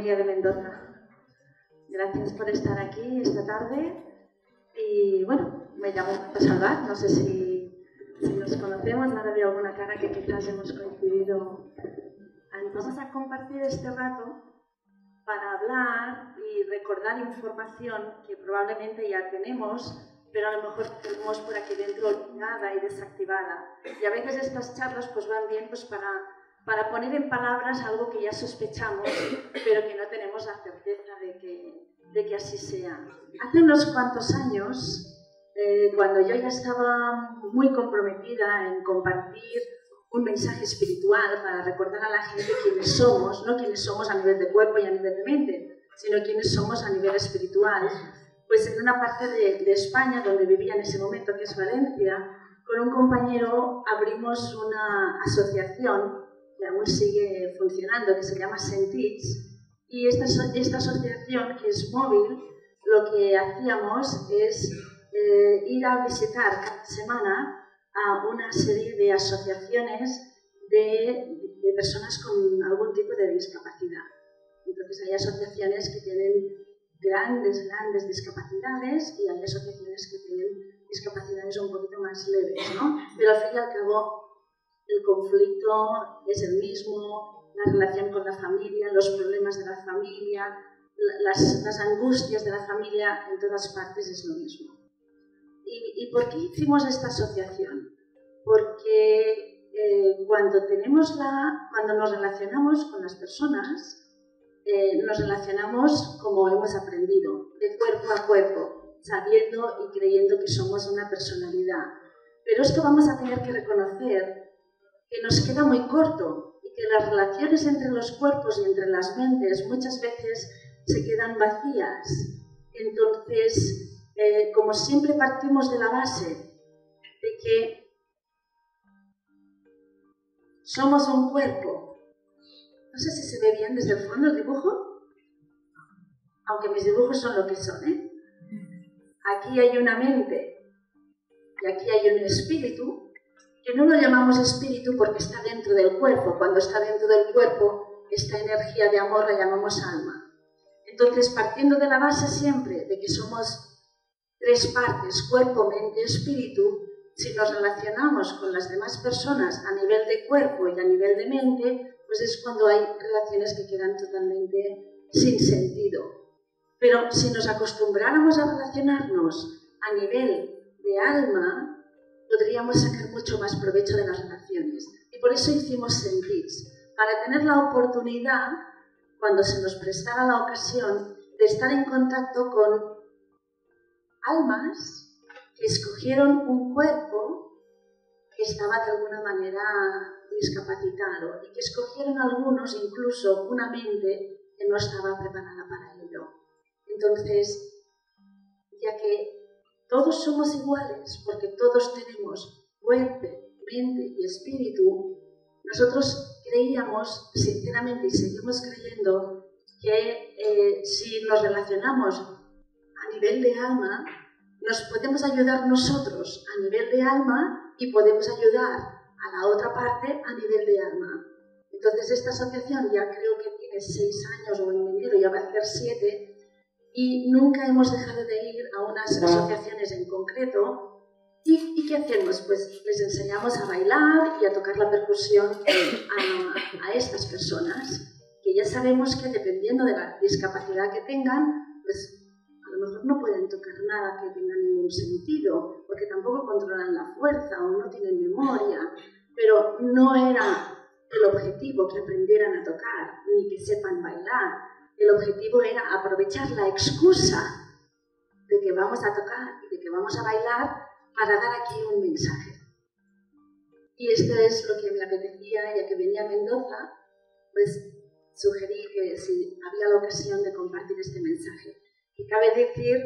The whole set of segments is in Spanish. familia de Mendoza. Gracias por estar aquí esta tarde. Y bueno, me llamo Salvat, no sé si nos conocemos, ahora veo alguna cara que quizás hemos coincidido. Vamos a compartir este rato para hablar y recordar información que probablemente ya tenemos, pero a lo mejor tenemos por aquí dentro olvidada y desactivada. Y a veces estas charlas pues van bien pues para poner en palabras algo que ya sospechamos, pero que no tenemos la certeza de que así sea. Hace unos cuantos años, cuando yo ya estaba muy comprometida en compartir un mensaje espiritual para recordar a la gente quiénes somos, no quiénes somos a nivel de cuerpo y a nivel de mente, sino quiénes somos a nivel espiritual, pues en una parte de España, donde vivía en ese momento, que es Valencia, con un compañero abrimos una asociación que aún sigue funcionando, que se llama Sentits, y esta asociación, que es móvil, lo que hacíamos es ir a visitar cada semana a una serie de asociaciones de personas con algún tipo de discapacidad. Entonces hay asociaciones que tienen grandes discapacidades y hay asociaciones que tienen discapacidades un poquito más leves, ¿no? Pero al fin y al cabo el conflicto es el mismo, la relación con la familia, los problemas de la familia, las angustias de la familia en todas partes es lo mismo. ¿Y por qué hicimos esta asociación? Porque cuando nos relacionamos con las personas, nos relacionamos como hemos aprendido, de cuerpo a cuerpo, sabiendo y creyendo que somos una personalidad. Pero esto vamos a tener que reconocer que nos queda muy corto y que las relaciones entre los cuerpos y entre las mentes muchas veces se quedan vacías. Entonces, como siempre partimos de la base de que somos un cuerpo. No sé si se ve bien desde el fondo el dibujo, aunque mis dibujos son lo que son, ¿eh? Aquí hay una mente y aquí hay un espíritu, que no lo llamamos espíritu porque está dentro del cuerpo. Cuando está dentro del cuerpo, esta energía de amor la llamamos alma. Entonces, partiendo de la base siempre de que somos tres partes, cuerpo, mente, espíritu, si nos relacionamos con las demás personas a nivel de cuerpo y a nivel de mente, pues es cuando hay relaciones que quedan totalmente sin sentido. Pero si nos acostumbráramos a relacionarnos a nivel de alma, podríamos sacar mucho más provecho de las relaciones. Y por eso hicimos Sentits, para tener la oportunidad, cuando se nos prestara la ocasión, de estar en contacto con almas que escogieron un cuerpo que estaba de alguna manera discapacitado y que escogieron algunos incluso una mente que no estaba preparada para ello. Entonces, ya que todos somos iguales porque todos tenemos cuerpo, mente y espíritu, nosotros creíamos sinceramente y seguimos creyendo que si nos relacionamos a nivel de alma, nos podemos ayudar nosotros a nivel de alma y podemos ayudar a la otra parte a nivel de alma. Entonces esta asociación ya creo que tiene 6 años o en enero ya va a hacer 7 y nunca hemos dejado de ir a unas asociaciones en concreto. ¿Y qué hacemos? Pues les enseñamos a bailar y a tocar la percusión a estas personas que ya sabemos que dependiendo de la discapacidad que tengan, pues a lo mejor no pueden tocar nada que tenga ningún sentido, porque tampoco controlan la fuerza o no tienen memoria, pero no era el objetivo que aprendieran a tocar ni que sepan bailar. El objetivo era aprovechar la excusa de que vamos a tocar y de que vamos a bailar para dar aquí un mensaje. Y esto es lo que me apetecía, ya que venía a Mendoza, pues sugerí que si había la ocasión de compartir este mensaje. Y cabe decir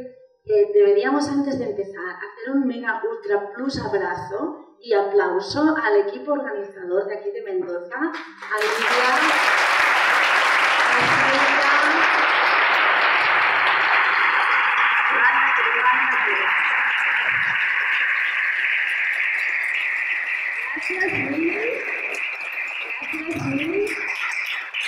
que deberíamos antes de empezar hacer un mega ultra plus abrazo y aplauso al equipo organizador de aquí de Mendoza, a Lidia, a Gracias, Lili,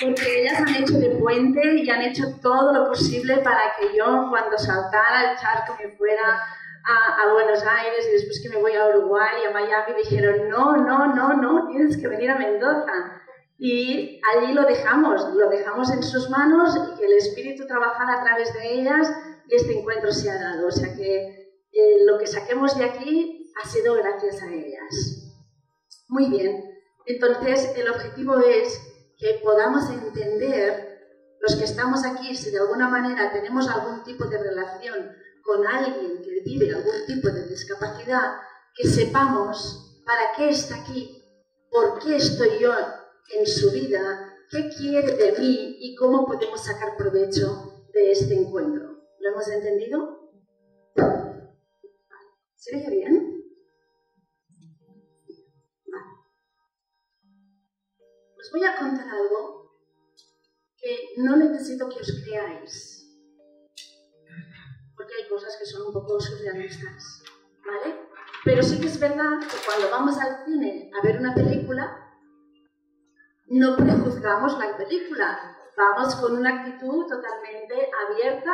porque ellas han hecho de puente y han hecho todo lo posible para que yo, cuando saltara el charco, me fuera a Buenos Aires, y después que me voy a Uruguay y a Miami, dijeron no, tienes que venir a Mendoza. Y allí lo dejamos en sus manos y que el espíritu trabajara a través de ellas, y este encuentro se ha dado. O sea que lo que saquemos de aquí ha sido gracias a ellas. Muy bien, entonces el objetivo es que podamos entender, los que estamos aquí, si de alguna manera tenemos algún tipo de relación con alguien que vive algún tipo de discapacidad, que sepamos para qué está aquí, por qué estoy yo en su vida, qué quiere de mí y cómo podemos sacar provecho de este encuentro. ¿Lo hemos entendido? ¿Se oye bien? Os voy a contar algo que no necesito que os creáis, porque hay cosas que son un poco surrealistas, ¿vale? Pero sí que es verdad que cuando vamos al cine a ver una película, no prejuzgamos la película, vamos con una actitud totalmente abierta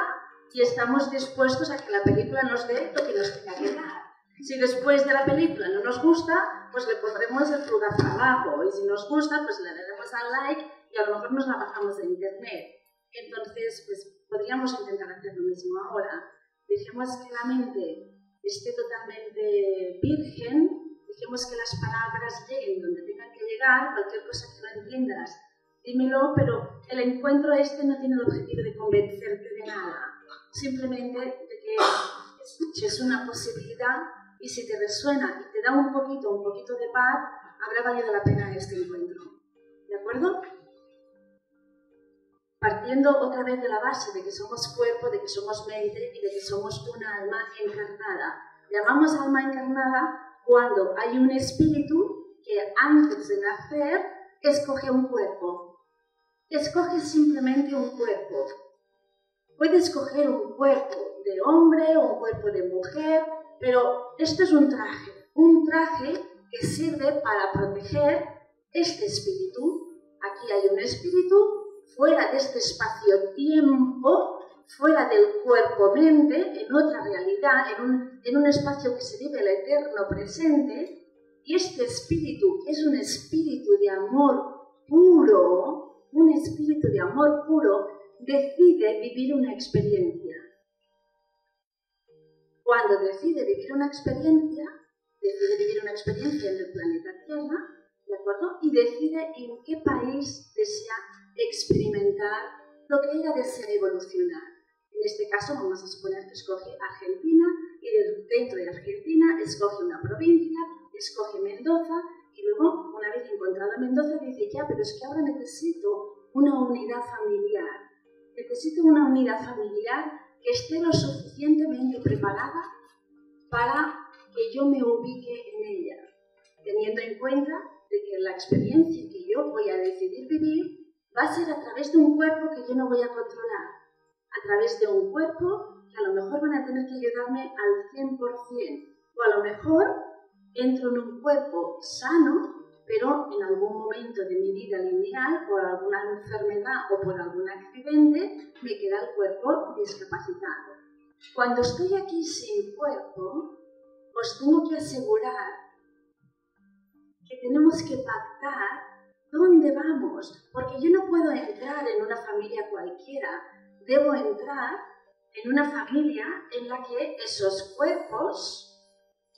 y estamos dispuestos a que la película nos dé lo que nos tenga que dar. Si después de la película no nos gusta, pues le pondremos el pulgar para abajo, y si nos gusta, pues le daremos al like y a lo mejor nos la bajamos de internet. Entonces, pues podríamos intentar hacer lo mismo ahora. Dejemos que la mente esté totalmente virgen, dejemos que las palabras lleguen donde tengan que llegar, cualquier cosa que no entiendas, dímelo, pero el encuentro este no tiene el objetivo de convencerte de nada, simplemente de que escuches una posibilidad. Y si te resuena y te da un poquito de paz, habrá valido la pena este encuentro. ¿De acuerdo? Partiendo otra vez de la base de que somos cuerpo, de que somos mente y de que somos una alma encarnada. Llamamos alma encarnada cuando hay un espíritu que antes de nacer escoge un cuerpo. Escoge simplemente un cuerpo. Puede escoger un cuerpo de hombre o un cuerpo de mujer, pero esto es un traje que sirve para proteger este espíritu. Aquí hay un espíritu fuera de este espacio-tiempo, fuera del cuerpo-mente, en otra realidad, en un espacio que se vive el eterno presente. Y este espíritu es un espíritu de amor puro, decide vivir una experiencia. Cuando decide vivir una experiencia, en el planeta Tierra, ¿de acuerdo? Y decide en qué país desea experimentar lo que ella desea evolucionar. En este caso vamos a suponer que escoge Argentina, y dentro de Argentina escoge una provincia, escoge Mendoza, y luego, una vez encontrado Mendoza, dice, ya, pero es que ahora necesito una unidad familiar. Necesito una unidad familiar que esté lo suficientemente preparada para que yo me ubique en ella, teniendo en cuenta de que la experiencia que yo voy a decidir vivir va a ser a través de un cuerpo que yo no voy a controlar, a través de un cuerpo que a lo mejor van a tener que ayudarme al 100%, o a lo mejor entro en un cuerpo sano, pero en algún momento de mi vida lineal, por alguna enfermedad o por algún accidente, me queda el cuerpo discapacitado. Cuando estoy aquí sin cuerpo, os tengo que asegurar que tenemos que pactar dónde vamos, porque yo no puedo entrar en una familia cualquiera, debo entrar en una familia en la que esos cuerpos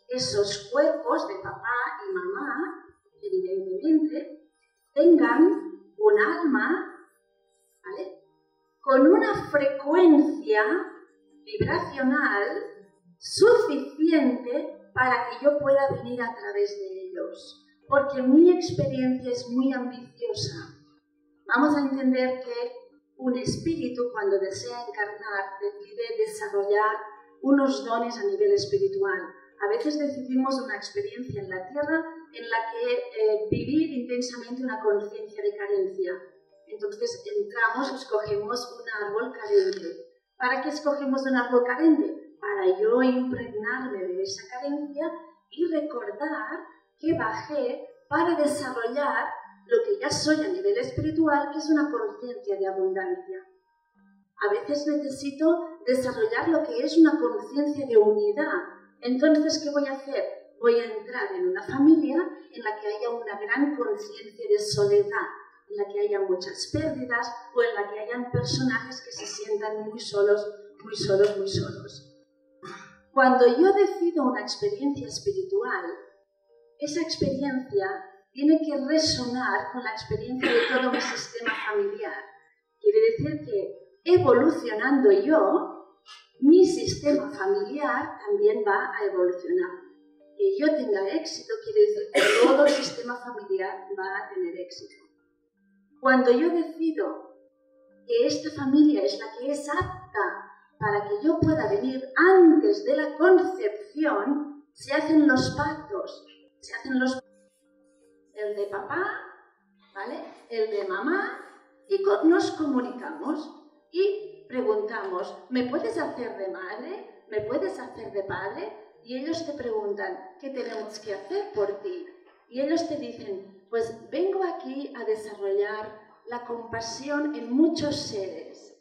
de papá y mamá, evidentemente, tengan un alma, ¿vale?, con una frecuencia vibracional suficiente para que yo pueda venir a través de ellos. Porque mi experiencia es muy ambiciosa. Vamos a entender que un espíritu, cuando desea encarnar, decide desarrollar unos dones a nivel espiritual. A veces decidimos una experiencia en la Tierra en la que vivir intensamente una conciencia de carencia. Entonces entramos, escogemos un árbol carente. ¿Para qué escogemos un árbol carente? Para yo impregnarme de esa carencia y recordar que bajé para desarrollar lo que ya soy a nivel espiritual, que es una conciencia de abundancia. A veces necesito desarrollar lo que es una conciencia de unidad. Entonces, ¿qué voy a hacer? Voy a entrar en una familia en la que haya una gran conciencia de soledad, en la que haya muchas pérdidas o en la que hayan personajes que se sientan muy solos, muy solos, muy solos. Cuando yo decido una experiencia espiritual, esa experiencia tiene que resonar con la experiencia de todo mi sistema familiar. Quiere decir que evolucionando yo, mi sistema familiar también va a evolucionar. Que yo tenga éxito quiere decir que todo el sistema familiar va a tener éxito. Cuando yo decido que esta familia es la que es apta para que yo pueda venir antes de la concepción, se hacen los pactos. Se hacen los pactos. El de papá, ¿vale? El de mamá, y nos comunicamos y preguntamos, ¿me puedes hacer de madre? ¿Me puedes hacer de padre? Y ellos te preguntan, ¿qué tenemos que hacer por ti? Y ellos te dicen, pues vengo aquí a desarrollar la compasión en muchos seres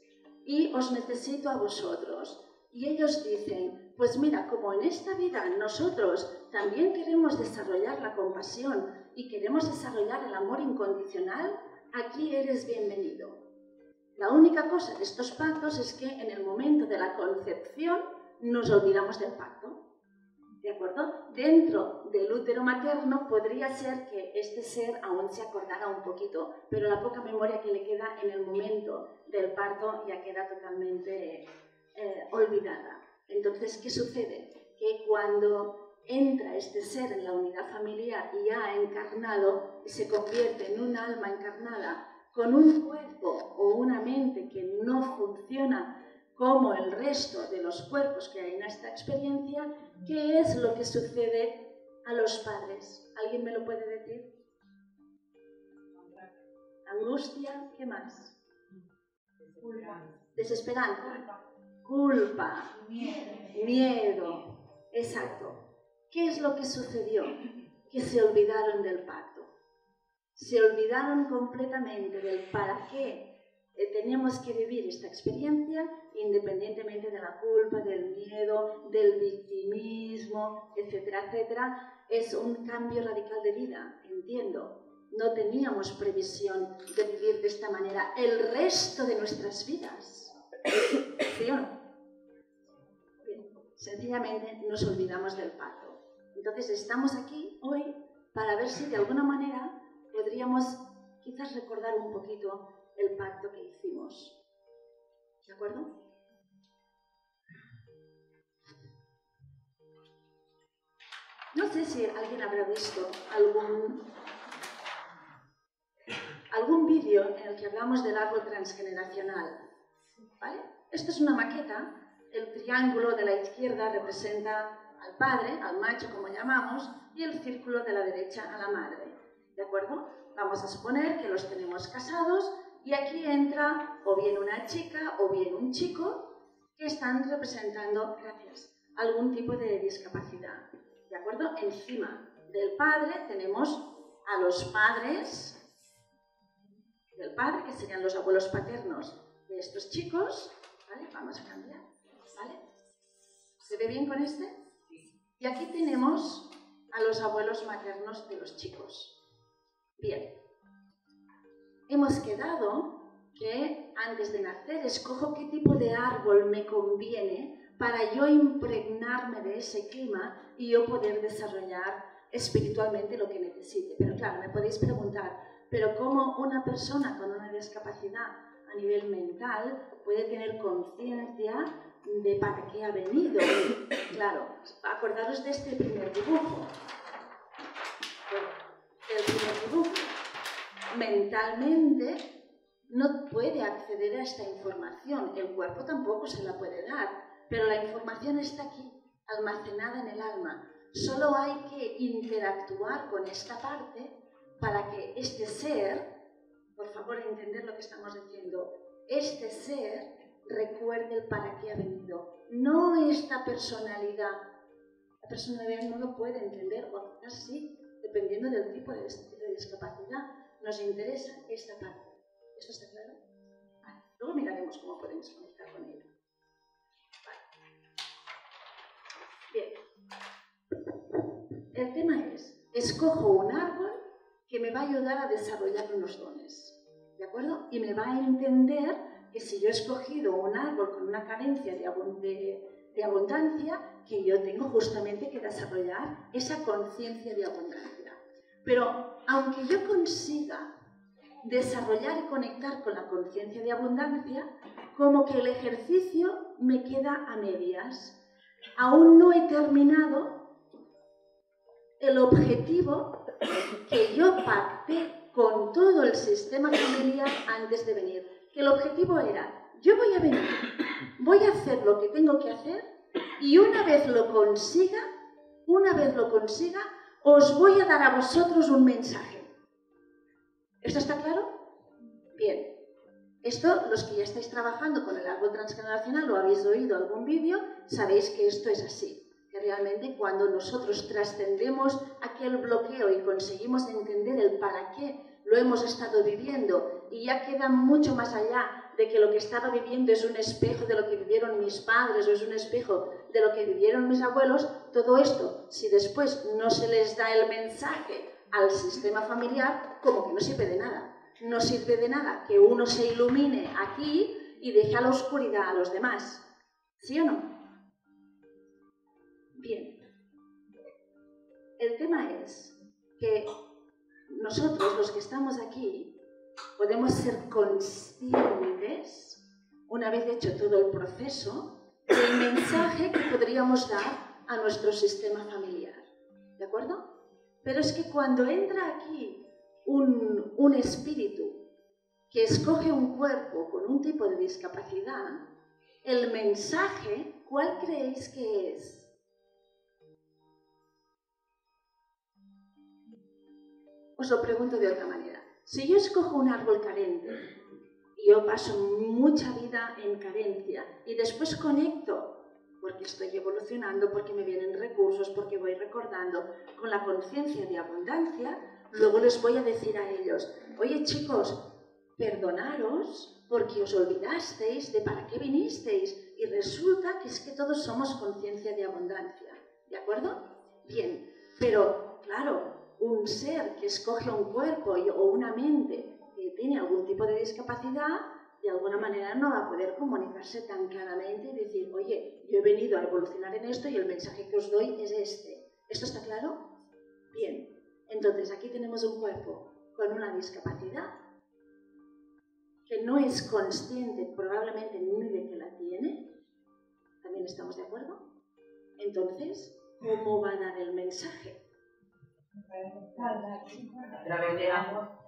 y os necesito a vosotros. Y ellos dicen, pues mira, como en esta vida nosotros también queremos desarrollar la compasión y queremos desarrollar el amor incondicional, aquí eres bienvenido. La única cosa de estos pactos es que en el momento de la concepción nos olvidamos del pacto. ¿De acuerdo? Dentro del útero materno podría ser que este ser aún se acordara un poquito, pero la poca memoria que le queda en el momento del parto ya queda totalmente olvidada. Entonces, ¿qué sucede? Que cuando entra este ser en la unidad familiar y ya ha encarnado y se convierte en un alma encarnada, con un cuerpo o una mente que no funciona como el resto de los cuerpos que hay en esta experiencia, ¿qué es lo que sucede a los padres? ¿Alguien me lo puede decir? Angustia, ¿qué más? Desesperanza, culpa, miedo. Exacto. ¿Qué es lo que sucedió? Que se olvidaron del pacto. Se olvidaron completamente del para qué tenemos que vivir esta experiencia, independientemente de la culpa, del miedo, del victimismo, etcétera, etcétera. Es un cambio radical de vida, entiendo. No teníamos previsión de vivir de esta manera el resto de nuestras vidas. ¿Sí o no? Bien. Sencillamente nos olvidamos del pacto. Entonces estamos aquí hoy para ver si de alguna manera podríamos quizás recordar un poquito el pacto que hicimos. ¿De acuerdo? No sé si alguien habrá visto algún vídeo en el que hablamos del árbol transgeneracional. ¿Vale? Esto es una maqueta. El triángulo de la izquierda representa al padre, al macho como llamamos, y el círculo de la derecha a la madre. ¿De acuerdo? Vamos a suponer que los tenemos casados y aquí entra o bien una chica o bien un chico que están representando, gracias, algún tipo de discapacidad. ¿De acuerdo? Encima del padre tenemos a los padres del padre, que serían los abuelos paternos de estos chicos. ¿Vale? Vamos a cambiar. ¿Vale? ¿Se ve bien con este? Y aquí tenemos a los abuelos maternos de los chicos. Bien, hemos quedado que antes de nacer escojo qué tipo de árbol me conviene para yo impregnarme de ese clima y yo poder desarrollar espiritualmente lo que necesite. Pero claro, me podéis preguntar, ¿pero cómo una persona con una discapacidad a nivel mental puede tener conciencia de para qué ha venido? Claro, acordaros de este primer dibujo. El primer grupo mentalmente no puede acceder a esta información, el cuerpo tampoco se la puede dar, pero la información está aquí, almacenada en el alma. Solo hay que interactuar con esta parte para que este ser, por favor entender lo que estamos diciendo, este ser recuerde el para qué ha venido, no esta personalidad. La personalidad no lo puede entender, o quizás sí, dependiendo del tipo de discapacidad. nos interesa esta parte. ¿Esto está claro? Vale. Luego miraremos cómo podemos conectar con ello. Vale. Bien. El tema es, escojo un árbol que me va a ayudar a desarrollar unos dones, ¿de acuerdo? Y me va a entender que si yo he escogido un árbol con una carencia de abundancia, que yo tengo justamente que desarrollar esa conciencia de abundancia. Pero aunque yo consiga desarrollar y conectar con la conciencia de abundancia, como que el ejercicio me queda a medias. Aún no he terminado el objetivo que yo pacté con todo el sistema familiar antes de venir. Que el objetivo era, yo voy a venir, voy a hacer lo que tengo que hacer y una vez lo consiga, os voy a dar a vosotros un mensaje. ¿Esto está claro? Bien. Esto, los que ya estáis trabajando con el árbol transgeneracional o habéis oído algún vídeo, sabéis que esto es así. Que realmente cuando nosotros trascendemos aquel bloqueo y conseguimos entender el para qué lo hemos estado viviendo y ya queda mucho más allá de que lo que estaba viviendo es un espejo de lo que vivieron mis padres o es un espejo de lo que vivieron mis abuelos, todo esto, si después no se les da el mensaje al sistema familiar, como que no sirve de nada. No sirve de nada que uno se ilumine aquí y deje a la oscuridad a los demás. ¿Sí o no? Bien, el tema es que nosotros, los que estamos aquí, podemos ser conscientes, una vez hecho todo el proceso, del mensaje que podríamos dar a nuestro sistema familiar. ¿De acuerdo? Pero es que cuando entra aquí un espíritu que escoge un cuerpo con un tipo de discapacidad, el mensaje, ¿cuál creéis que es? Os lo pregunto de otra manera. Si yo escojo un árbol carente y yo paso mucha vida en carencia y después conecto, porque estoy evolucionando, porque me vienen recursos, porque voy recordando con la conciencia de abundancia, luego les voy a decir a ellos, oye chicos, perdonaros porque os olvidasteis de para qué vinisteis y resulta que es que todos somos conciencia de abundancia, ¿de acuerdo? Bien, pero claro, un ser que escoge un cuerpo o una mente que tiene algún tipo de discapacidad, de alguna manera no va a poder comunicarse tan claramente y decir, oye, yo he venido a evolucionar en esto y el mensaje que os doy es este. ¿Esto está claro? Bien. Entonces, aquí tenemos un cuerpo con una discapacidad que no es consciente probablemente ni de que la tiene. ¿También estamos de acuerdo? Entonces, ¿cómo va a dar el mensaje? A través de agua.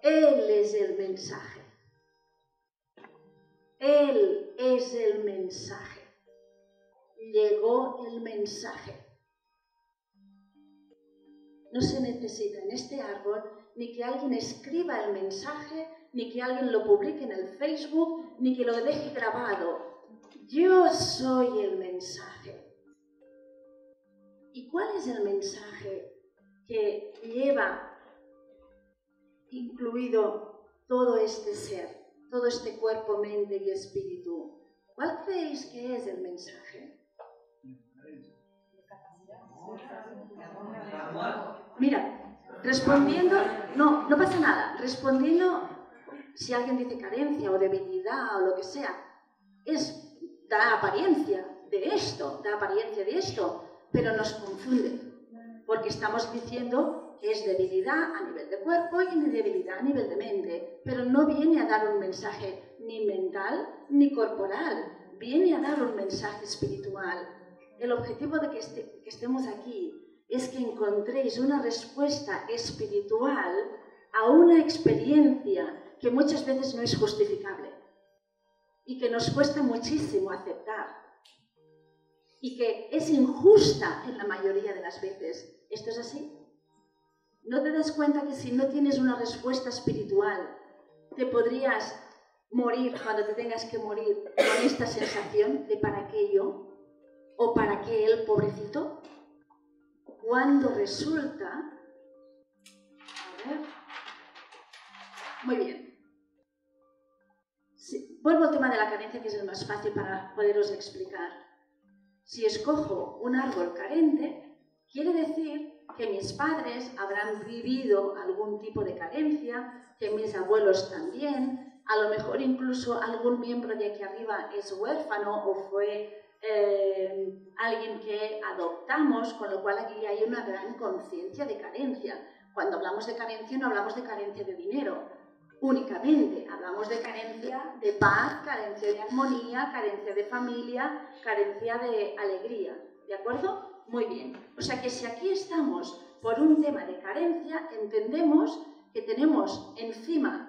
Él es el mensaje. Él es el mensaje. Llegó el mensaje. No se necesita en este árbol ni que alguien escriba el mensaje, ni que alguien lo publique en el Facebook, ni que lo deje grabado. Yo soy el mensaje. ¿Y cuál es el mensaje que lleva incluido todo este ser, todo este cuerpo, mente y espíritu? ¿Cuál creéis que es el mensaje? Mira, respondiendo, no pasa nada, respondiendo, si alguien dice carencia o debilidad o lo que sea, da apariencia de esto, pero nos confunde, porque estamos diciendo que es debilidad a nivel de cuerpo y debilidad a nivel de mente, pero no viene a dar un mensaje ni mental ni corporal, viene a dar un mensaje espiritual. El objetivo de que estemos aquí es que encontréis una respuesta espiritual a una experiencia que muchas veces no es justificable y que nos cuesta muchísimo aceptar. Y que es injusta en la mayoría de las veces. ¿Esto es así? ¿No te das cuenta que si no tienes una respuesta espiritual, te podrías morir cuando te tengas que morir con esta sensación de para qué yo o para qué él, pobrecito? cuando resulta... A ver... Muy bien. Sí, vuelvo al tema de la carencia, que es el más fácil para poderos explicar. Si escojo un árbol carente, quiere decir que mis padres habrán vivido algún tipo de carencia, que mis abuelos también, a lo mejor incluso algún miembro de aquí arriba es huérfano o fue alguien que adoptamos, con lo cual aquí hay una gran conciencia de carencia. Cuando hablamos de carencia no hablamos de carencia de dinero únicamente, hablamos de carencia de paz, carencia de armonía, carencia de familia, carencia de alegría, ¿de acuerdo? Muy bien, o sea que si aquí estamos por un tema de carencia, entendemos que tenemos encima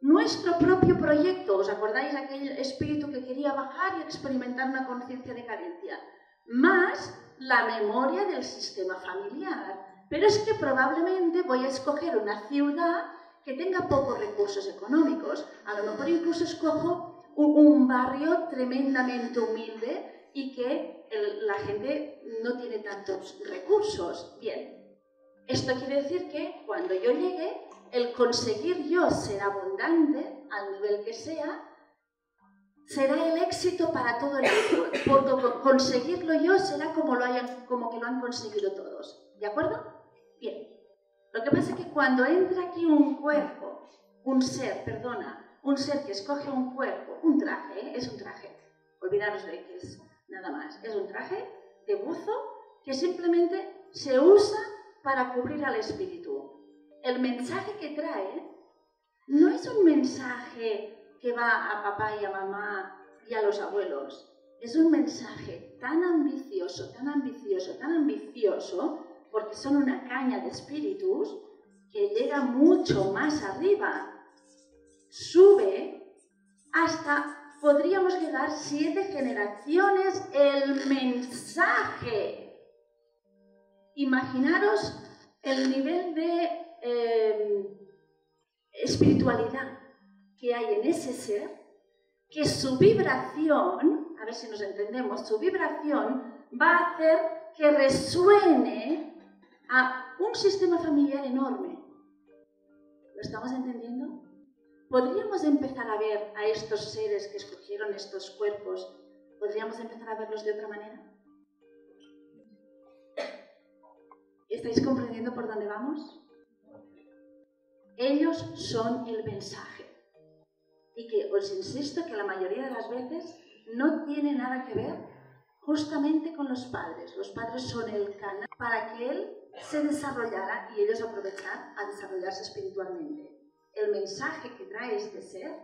nuestro propio proyecto. ¿Os acordáis aquel espíritu que quería bajar y experimentar una conciencia de carencia? Más la memoria del sistema familiar. Pero es que probablemente voy a escoger una ciudad que tenga pocos recursos económicos. A lo mejor incluso escojo un barrio tremendamente humilde y que la gente no tiene tantos recursos. Bien, esto quiere decir que cuando yo llegue, el conseguir yo ser abundante, al nivel que sea, será el éxito para todo el mundo. Por conseguirlo yo será como que lo han conseguido todos. ¿De acuerdo? Bien. Lo que pasa es que cuando entra aquí un cuerpo, un ser que escoge un cuerpo, un traje, es un traje, olvidaros de que es nada más. Es un traje de buzo que simplemente se usa para cubrir al espíritu. El mensaje que trae no es un mensaje que va a papá y a mamá y a los abuelos. Es un mensaje tan ambicioso, tan ambicioso, tan ambicioso, porque son una caña de espíritus que llega mucho más arriba, sube hasta... Podríamos llegar 7 generaciones el mensaje. Imaginaros el nivel de espiritualidad que hay en ese ser, que su vibración, a ver si nos entendemos, su vibración va a hacer que resuene a un sistema familiar enorme. ¿Lo estamos entendiendo? Podríamos empezar a ver a estos seres que escogieron estos cuerpos, podríamos empezar a verlos de otra manera. ¿Estáis comprendiendo por dónde vamos? Ellos son el mensaje. Y que os insisto que la mayoría de las veces no tiene nada que ver justamente con los padres. Los padres son el canal para que él se desarrollara y ellos aprovechar a desarrollarse espiritualmente. El mensaje que trae este ser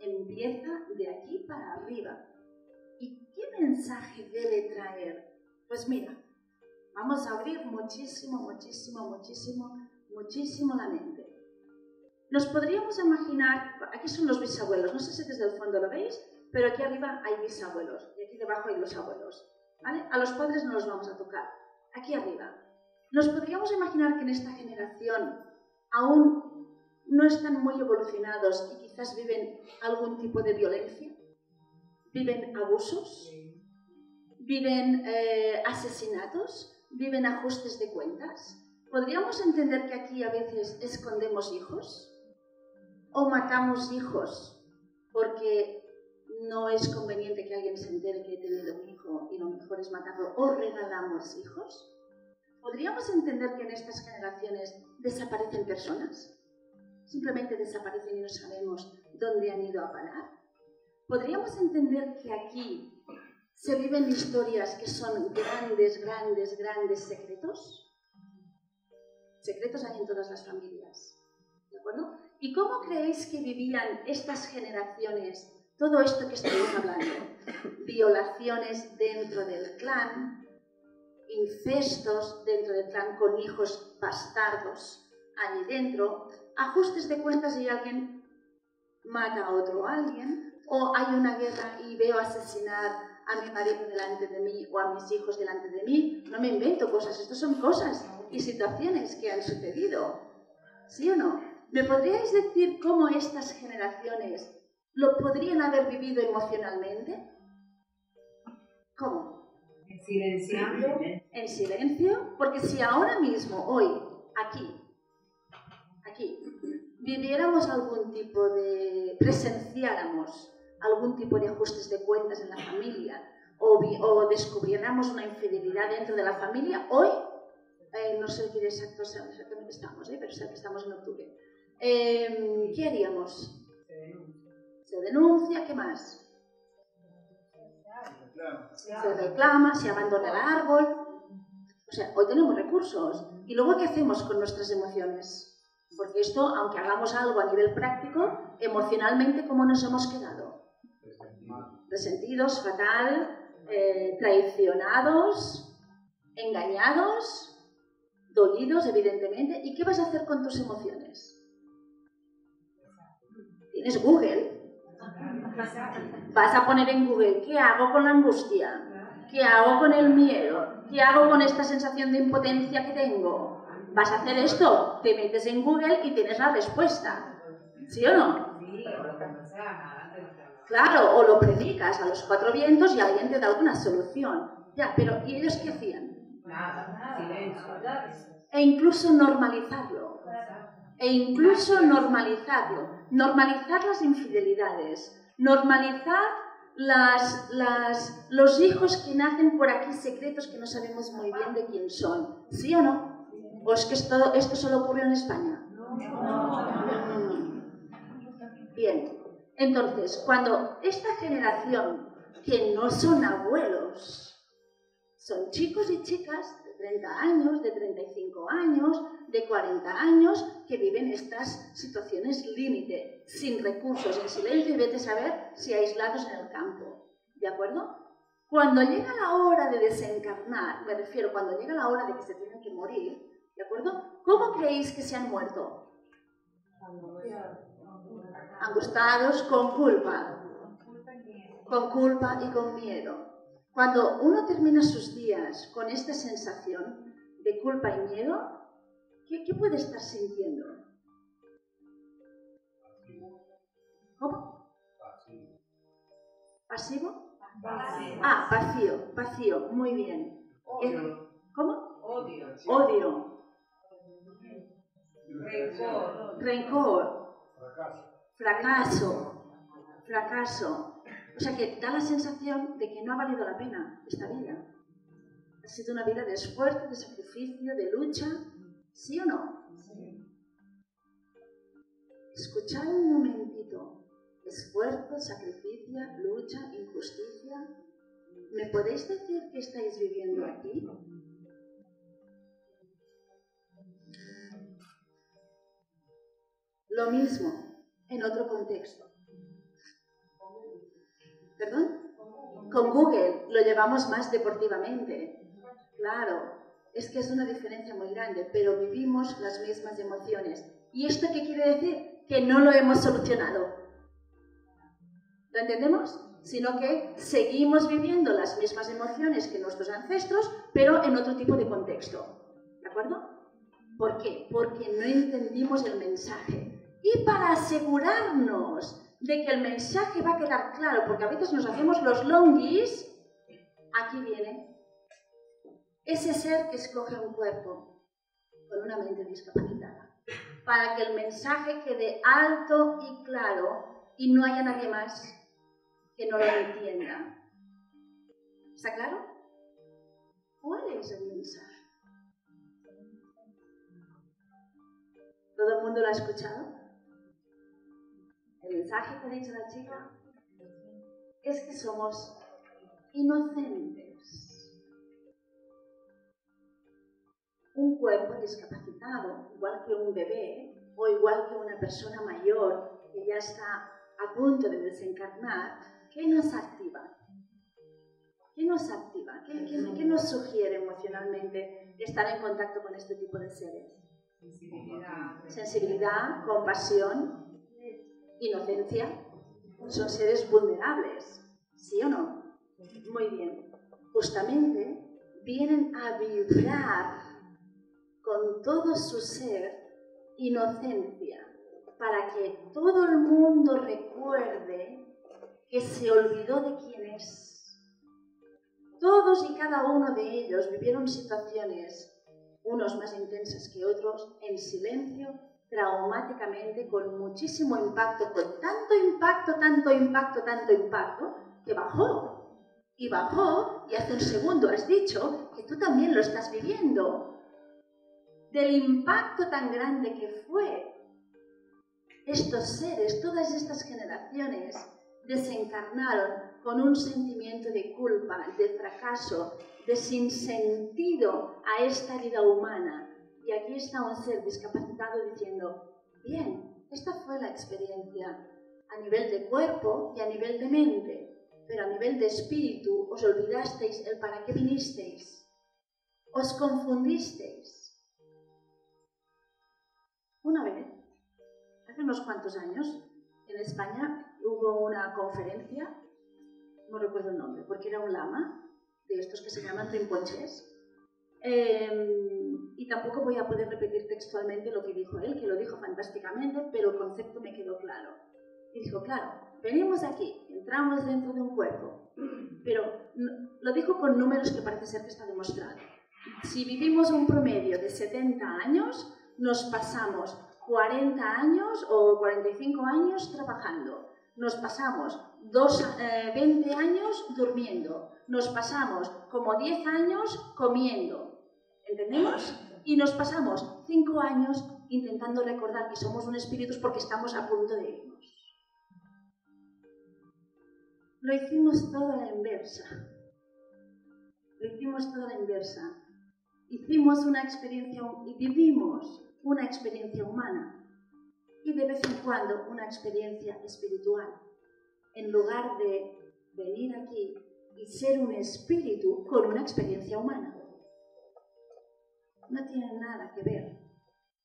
empieza de aquí para arriba. ¿Y qué mensaje debe traer? Pues mira, vamos a abrir muchísimo, muchísimo, muchísimo, muchísimo la mente. Nos podríamos imaginar, aquí son los bisabuelos, no sé si desde el fondo lo veis, pero aquí arriba hay bisabuelos y aquí debajo hay los abuelos, ¿vale? A los padres no los vamos a tocar, aquí arriba. Nos podríamos imaginar que en esta generación aún no están muy evolucionados y quizás viven algún tipo de violencia, viven abusos, viven asesinatos, viven ajustes de cuentas. ¿Podríamos entender que aquí a veces escondemos hijos o matamos hijos porque no es conveniente que alguien se entere que he tenido un hijo y lo mejor es matarlo, o regalamos hijos? ¿Podríamos entender que en estas generaciones desaparecen personas? Simplemente desaparecen y no sabemos dónde han ido a parar. ¿Podríamos entender que aquí se viven historias que son grandes, grandes, grandes secretos? Secretos hay en todas las familias, ¿de acuerdo? ¿Y cómo creéis que vivían estas generaciones todo esto que estamos hablando? Violaciones dentro del clan, incestos dentro del clan con hijos bastardos allí dentro, ajustes de cuentas y alguien mata a otro alguien, o hay una guerra y veo asesinar a mi marido delante de mí o a mis hijos delante de mí. No me invento cosas, estas son cosas y situaciones que han sucedido. ¿Sí o no? ¿Me podríais decir cómo estas generaciones lo podrían haber vivido emocionalmente? ¿Cómo? silenciando. En silencio, porque si ahora mismo, hoy, aquí, viviéramos algún tipo de... presenciáramos algún tipo de ajustes de cuentas en la familia o descubriéramos una infidelidad dentro de la familia, hoy, no sé qué exacto exactamente estamos, pero sé que estamos en octubre. ¿Qué haríamos? Se denuncia, ¿qué más? Se reclama, se abandona el árbol. O sea, hoy tenemos recursos. ¿Y luego qué hacemos con nuestras emociones? Porque esto, aunque hagamos algo a nivel práctico, emocionalmente, ¿cómo nos hemos quedado? Resentidos, fatal, traicionados, engañados, dolidos, evidentemente. ¿Y qué vas a hacer con tus emociones? Tienes Google. Vas a poner en Google, ¿qué hago con la angustia? ¿Qué hago con el miedo? ¿Qué hago con esta sensación de impotencia que tengo? Vas a hacer esto, te metes en Google y tienes la respuesta. ¿Sí o no? Sí, claro, o lo predicas a los cuatro vientos y alguien te da alguna solución. Ya, pero ¿y ellos qué hacían? Nada, silencio. E incluso normalizarlo. Normalizar las infidelidades. Normalizar los hijos que nacen por aquí secretos que no sabemos muy bien de quién son. ¿Sí o no? ¿O es que esto solo ocurre en España? No. Bien. Entonces, cuando esta generación, que no son abuelos, son chicos y chicas de 30 años, de 35 años, de 40 años, que viven estas situaciones límite, sin recursos, en silencio y vete a saber si aislados en el campo. ¿De acuerdo? Cuando llega la hora de desencarnar, me refiero cuando llega la hora de que se tienen que morir, ¿de acuerdo? ¿Cómo creéis que se han muerto? Angustiados, con culpa. Con culpa y con miedo. Cuando uno termina sus días con esta sensación de culpa y miedo, ¿qué puede estar sintiendo? ¿Cómo? ¿Pasivo? Ah, vacío, muy bien. ¿Cómo? Odio. Rencor. Fracaso. O sea que da la sensación de que no ha valido la pena esta vida. Ha sido una vida de esfuerzo, de sacrificio, de lucha. ¿Sí o no? Sí. Escuchad un momentito. Esfuerzo, sacrificio, lucha, injusticia. ¿Me podéis decir qué estáis viviendo aquí? Lo mismo, en otro contexto. ¿Perdón? Con Google lo llevamos más deportivamente. Claro. Es que es una diferencia muy grande, pero vivimos las mismas emociones. ¿Y esto qué quiere decir? Que no lo hemos solucionado. ¿Lo entendemos? Sino que seguimos viviendo las mismas emociones que nuestros ancestros, pero en otro tipo de contexto. ¿De acuerdo? ¿Por qué? Porque no entendimos el mensaje. Y para asegurarnos de que el mensaje va a quedar claro, porque a veces nos hacemos los longuis, aquí viene... Ese ser que escoge un cuerpo con una mente discapacitada, para que el mensaje quede alto y claro y no haya nadie más que no lo entienda. ¿Está claro? ¿Cuál es el mensaje? ¿Todo el mundo lo ha escuchado? El mensaje que ha dicho la chica es que somos inocentes. Un cuerpo discapacitado, igual que un bebé o igual que una persona mayor que ya está a punto de desencarnar, ¿qué nos activa? ¿Qué nos sugiere emocionalmente estar en contacto con este tipo de seres? Sensibilidad, compasión, inocencia. Son seres vulnerables, ¿sí o no? Muy bien. Justamente vienen a vibrar con todo su ser, inocencia, para que todo el mundo recuerde que se olvidó de quién es. Todo Todos y cada uno de ellos vivieron situaciones, unos más intensas que otros, en silencio, traumáticamente, con muchísimo impacto, con tanto impacto, que bajó. Y bajó, y hace un segundo has dicho que tú también lo estás viviendo. Del impacto tan grande que fue, estos seres, todas estas generaciones, desencarnaron con un sentimiento de culpa, de fracaso, de sinsentido a esta vida humana. Y aquí está un ser discapacitado diciendo, bien, esta fue la experiencia a nivel de cuerpo y a nivel de mente. Pero a nivel de espíritu os olvidasteis el para qué vinisteis, os confundisteis. Una vez, hace unos cuantos años, en España hubo una conferencia, no recuerdo el nombre, porque era un lama, de estos que se llaman rinpoches, y tampoco voy a poder repetir textualmente lo que dijo él, que lo dijo fantásticamente, pero el concepto me quedó claro. Y dijo, claro, venimos aquí, entramos dentro de un cuerpo, pero lo dijo con números que parece ser que está demostrado. Si vivimos un promedio de 70 años, nos pasamos 40 años o 45 años trabajando, nos pasamos 20 años durmiendo, nos pasamos como 10 años comiendo, ¿entendemos? Y nos pasamos 5 años intentando recordar que somos un espíritu porque estamos a punto de irnos. Lo hicimos todo a la inversa. Hicimos una experiencia y vivimos una experiencia humana y de vez en cuando una experiencia espiritual. En lugar de venir aquí y ser un espíritu con una experiencia humana. No tiene nada que ver.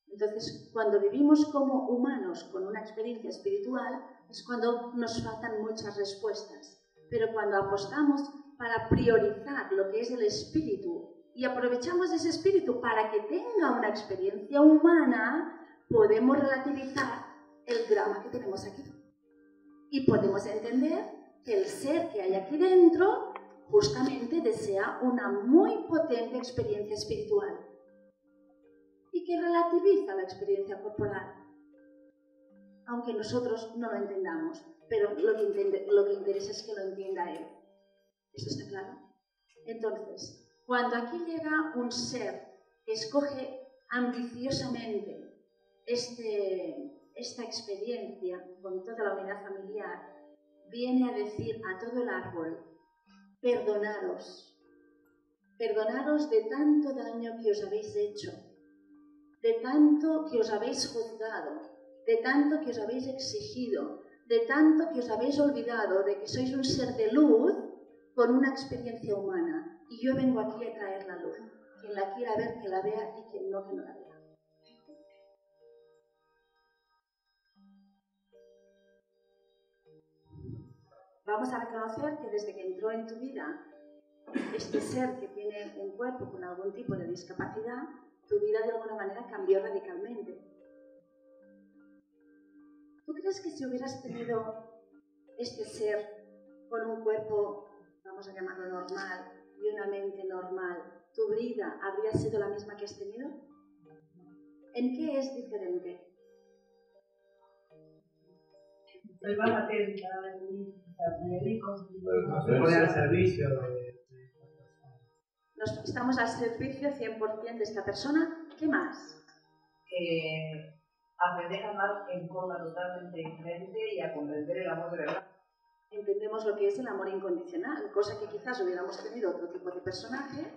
Entonces, cuando vivimos como humanos con una experiencia espiritual, es cuando nos faltan muchas respuestas. Pero cuando apostamos para priorizar lo que es el espíritu y aprovechamos ese espíritu para que tenga una experiencia humana, podemos relativizar el drama que tenemos aquí. Y podemos entender que el ser que hay aquí dentro justamente desea una muy potente experiencia espiritual. Y que relativiza la experiencia corporal, aunque nosotros no lo entendamos, pero lo que interesa es que lo entienda él. ¿Esto está claro? Entonces, cuando aquí llega un ser que escoge ambiciosamente esta experiencia con toda la unidad familiar, viene a decir a todo el árbol, perdonaros, perdonaros de tanto daño que os habéis hecho, de tanto que os habéis juzgado, de tanto que os habéis exigido, de tanto que os habéis olvidado de que sois un ser de luz con una experiencia humana. Y yo vengo aquí a traer la luz. Quien la quiera ver, que la vea, y quien no, que no la vea. Vamos a reconocer que desde que entró en tu vida este ser que tiene un cuerpo con algún tipo de discapacidad, tu vida de alguna manera cambió radicalmente. ¿Tú crees que si hubieras tenido este ser con un cuerpo, vamos a llamarlo normal, y una mente normal, tu vida habría sido la misma que has tenido? ¿En qué es diferente? Soy más atenta, me dedico al servicio. Estamos al servicio 100% de esta persona. ¿Qué más? Aprender a amar en forma totalmente diferente y a comprender el amor de verdad. Entendemos lo que es el amor incondicional, cosa que quizás hubiéramos tenido otro tipo de personaje,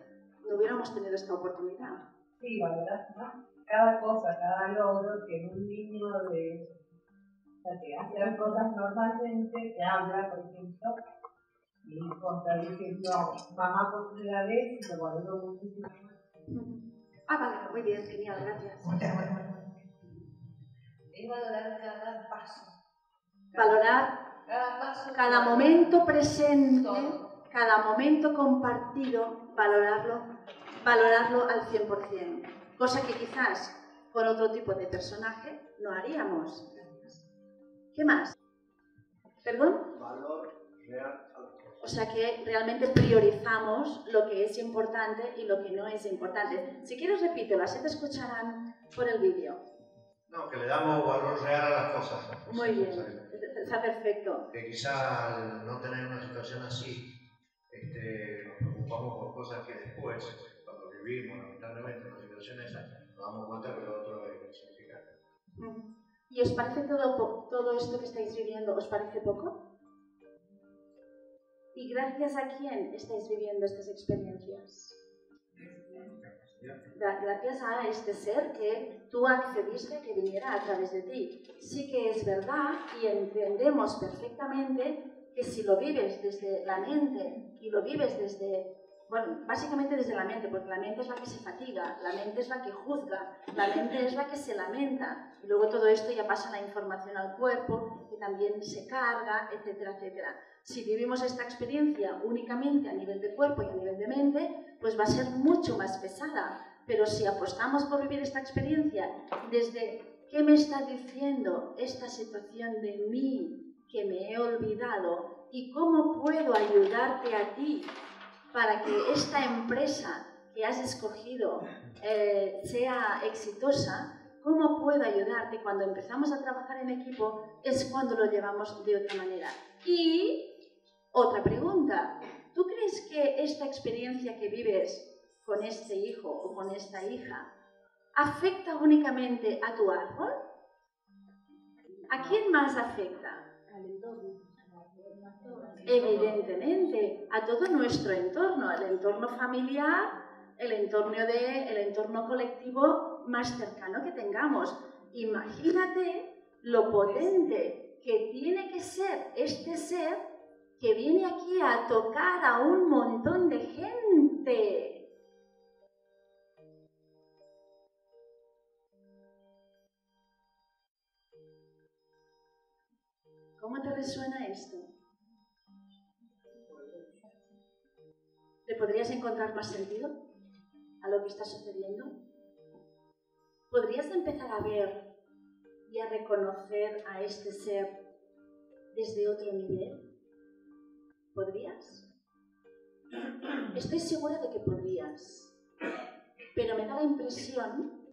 no hubiéramos tenido esta oportunidad. Sí, la verdad, ¿no? Cada cosa, cada logro que un niño que hace las cosas normalmente, te habla, por ejemplo, y contar diciendo, mamá, por primera vez, y te valoro muchísimo. Ah, vale, muy bien, genial, gracias. Es valorar cada paso. Valorar cada paso, cada momento presente, todo. Cada momento compartido, valorarlo al 100%. Cosa que quizás con otro tipo de personaje no haríamos. ¿Qué más? ¿Perdón? Valor real al costo. O sea que realmente priorizamos lo que es importante y lo que no es importante. Si quieres repítelo, así te escucharán por el vídeo. No, que le damos valor real a las cosas. Muy bien, está perfecto. Que quizá al no tener una situación así, nos preocupamos por cosas que después, cuando vivimos lamentablemente una situación esa, nos damos cuenta que lo otro es insignificante. ¿Y os parece todo esto que estáis viviendo, os parece poco? ¿Y gracias a quién estáis viviendo estas experiencias? Gracias a este ser que tú accediste, que viniera a través de ti. Sí que es verdad y entendemos perfectamente que si lo vives desde la mente y lo vives desde, bueno, básicamente desde la mente, porque la mente es la que se fatiga, la mente es la que juzga, la mente es la que se lamenta, y luego todo esto ya pasa la información al cuerpo, que también se carga, etcétera, etcétera. Si vivimos esta experiencia únicamente a nivel de cuerpo y a nivel de mente, pues va a ser mucho más pesada. Pero si apostamos por vivir esta experiencia desde ¿qué me está diciendo esta situación de mí que me he olvidado? ¿Y cómo puedo ayudarte a ti para que esta empresa que has escogido sea exitosa? ¿Cómo puedo ayudarte? Cuando empezamos a trabajar en equipo es cuando lo llevamos de otra manera. Y otra pregunta, ¿tú crees que esta experiencia que vives con este hijo o con esta hija afecta únicamente a tu árbol? ¿A quién más afecta? Al entorno. Evidentemente, a todo nuestro entorno, al entorno familiar, el entorno colectivo más cercano que tengamos. Imagínate lo potente que tiene que ser este ser que viene aquí a tocar a un montón de gente. ¿Cómo te resuena esto? ¿Le podrías encontrar más sentido a lo que está sucediendo? ¿Podrías empezar a ver y a reconocer a este ser desde otro nivel? ¿Podrías? Estoy segura de que podrías, pero me da la impresión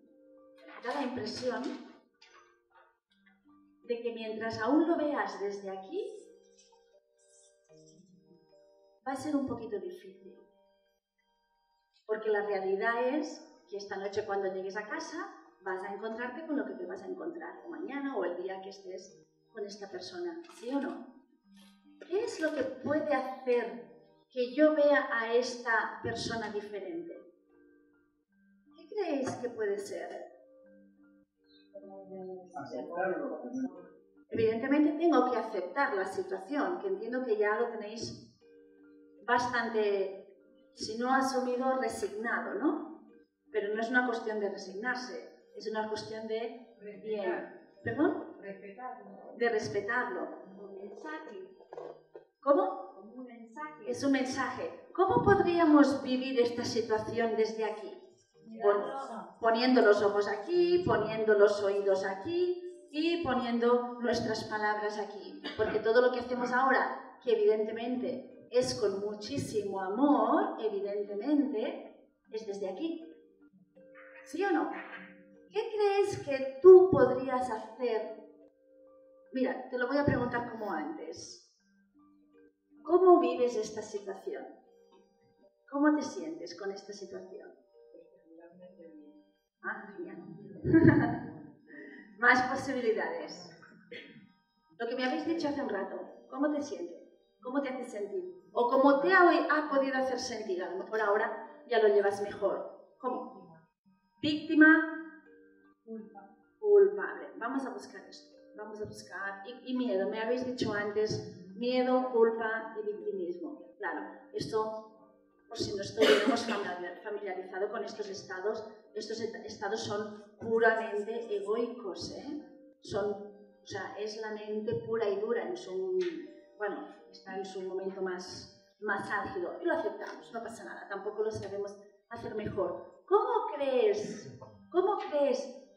de que mientras aún lo veas desde aquí, va a ser un poquito difícil. Porque la realidad es que esta noche cuando llegues a casa vas a encontrarte con lo que te vas a encontrar, o mañana, o el día que estés con esta persona, ¿sí o no? ¿Qué es lo que puede hacer que yo vea a esta persona diferente? ¿Qué creéis que puede ser? Aceptarlo. Evidentemente tengo que aceptar la situación, que entiendo que ya lo tenéis bastante... si no asumido, resignado, ¿no? Pero no es una cuestión de resignarse, es una cuestión de... Respetarlo. De respetarlo. Como un mensaje. ¿Cómo? Como un mensaje. Es un mensaje. ¿Cómo podríamos vivir esta situación desde aquí? Poniendo los ojos aquí, poniendo los oídos aquí y poniendo nuestras palabras aquí. Porque todo lo que hacemos ahora, que evidentemente... es con muchísimo amor, evidentemente, es desde aquí. ¿Sí o no? ¿Qué crees que tú podrías hacer? Mira, te lo voy a preguntar como antes. ¿Cómo vives esta situación? ¿Cómo te sientes con esta situación? Ah, genial. Más posibilidades. Lo que me habéis dicho hace un rato, ¿cómo te sientes? ¿Cómo te hace sentir? O cómo te ha podido hacer sentir. A lo mejor ahora ya lo llevas mejor. ¿Cómo? Víctima. Culpable. Vamos a buscar esto. Vamos a buscar. Y miedo. Me habéis dicho antes miedo, culpa y victimismo. Claro, esto, por si no estuviéramos familiarizado con estos estados son puramente egoicos, ¿eh? Son, o sea, es la mente pura y dura en su... bueno, está en su momento más álgido y lo aceptamos, no pasa nada, tampoco lo sabemos hacer mejor. ¿Cómo crees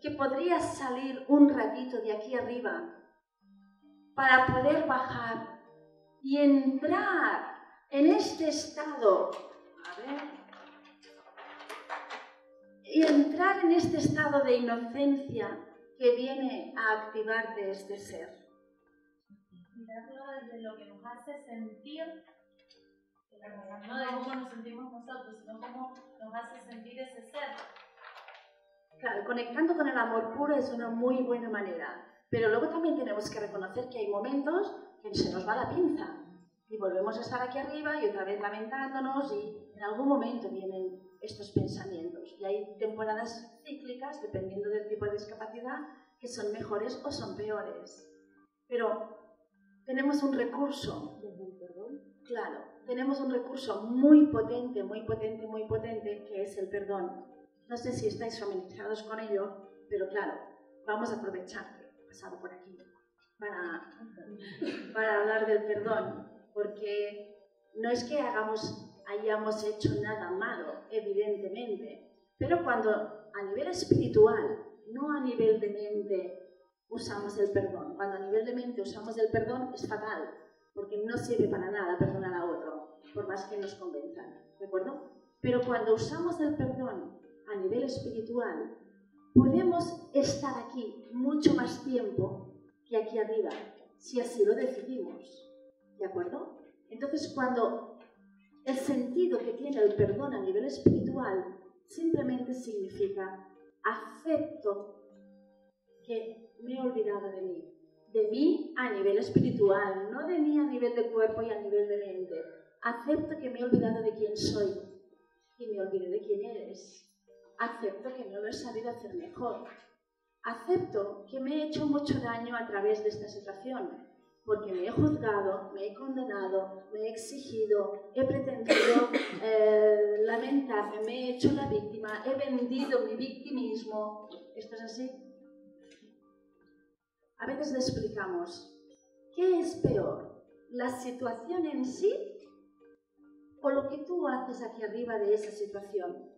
que podrías salir un ratito de aquí arriba para poder bajar y entrar en este estado, a ver, y entrar en este estado de inocencia que viene a activarte este ser. Mirarlo desde lo que nos hace sentir, no de cómo nos sentimos nosotros, sino cómo nos hace sentir ese ser. Claro, conectando con el amor puro es una muy buena manera, pero luego también tenemos que reconocer que hay momentos que se nos va la pinza y volvemos a estar aquí arriba y otra vez lamentándonos, y en algún momento vienen estos pensamientos. Y hay temporadas cíclicas, dependiendo del tipo de discapacidad, que son mejores o son peores. Pero tenemos un recurso, claro, tenemos un recurso muy potente, que es el perdón. No sé si estáis familiarizados con ello, pero claro, vamos a aprovechar que he pasado por aquí para hablar del perdón, porque no es que hayamos hecho nada malo, evidentemente, pero cuando a nivel espiritual, no a nivel de mente, usamos el perdón. Cuando a nivel de mente usamos el perdón es fatal, porque no sirve para nada perdonar a otro, por más que nos convenzan, ¿de acuerdo? Pero cuando usamos el perdón a nivel espiritual, podemos estar aquí mucho más tiempo que aquí arriba, si así lo decidimos, ¿de acuerdo? Entonces, cuando el sentido que tiene el perdón a nivel espiritual simplemente significa acepto que me he olvidado de mí a nivel espiritual, no de mí a nivel de cuerpo y a nivel de mente, acepto que me he olvidado de quién soy y me olvidé de quién eres. Acepto que no lo he sabido hacer mejor. Acepto que me he hecho mucho daño a través de esta situación, porque me he juzgado, me he condenado, me he exigido, he pretendido lamentarme, me he hecho la víctima, he vendido mi victimismo. ¿Esto es así? A veces le explicamos, ¿qué es peor? ¿La situación en sí o lo que tú haces aquí arriba de esa situación?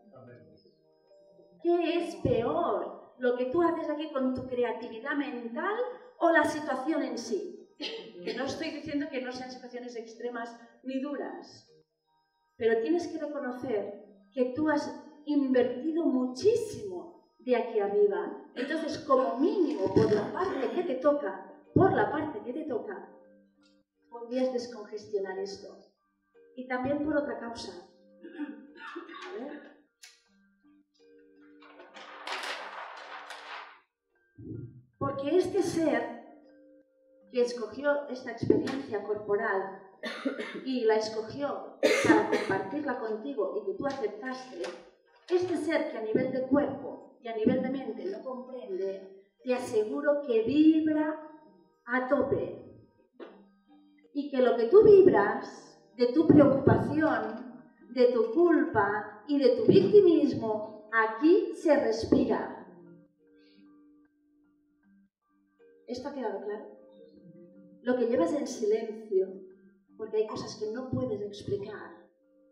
¿Qué es peor? ¿Lo que tú haces aquí con tu creatividad mental o la situación en sí? Que no estoy diciendo que no sean situaciones extremas ni duras, pero tienes que reconocer que tú has invertido muchísimo de aquí arriba. Entonces, como mínimo, por la parte que te toca, podrías descongestionar esto. Y también por otra causa. A ver. Porque este ser que escogió esta experiencia corporal y la escogió para compartirla contigo y que tú aceptaste, este ser que a nivel de cuerpo y a nivel de mente no comprende, te aseguro que vibra a tope. Y que lo que tú vibras de tu preocupación, de tu culpa y de tu victimismo, aquí se respira. ¿Esto ha quedado claro? Lo que llevas en silencio, porque hay cosas que no puedes explicar,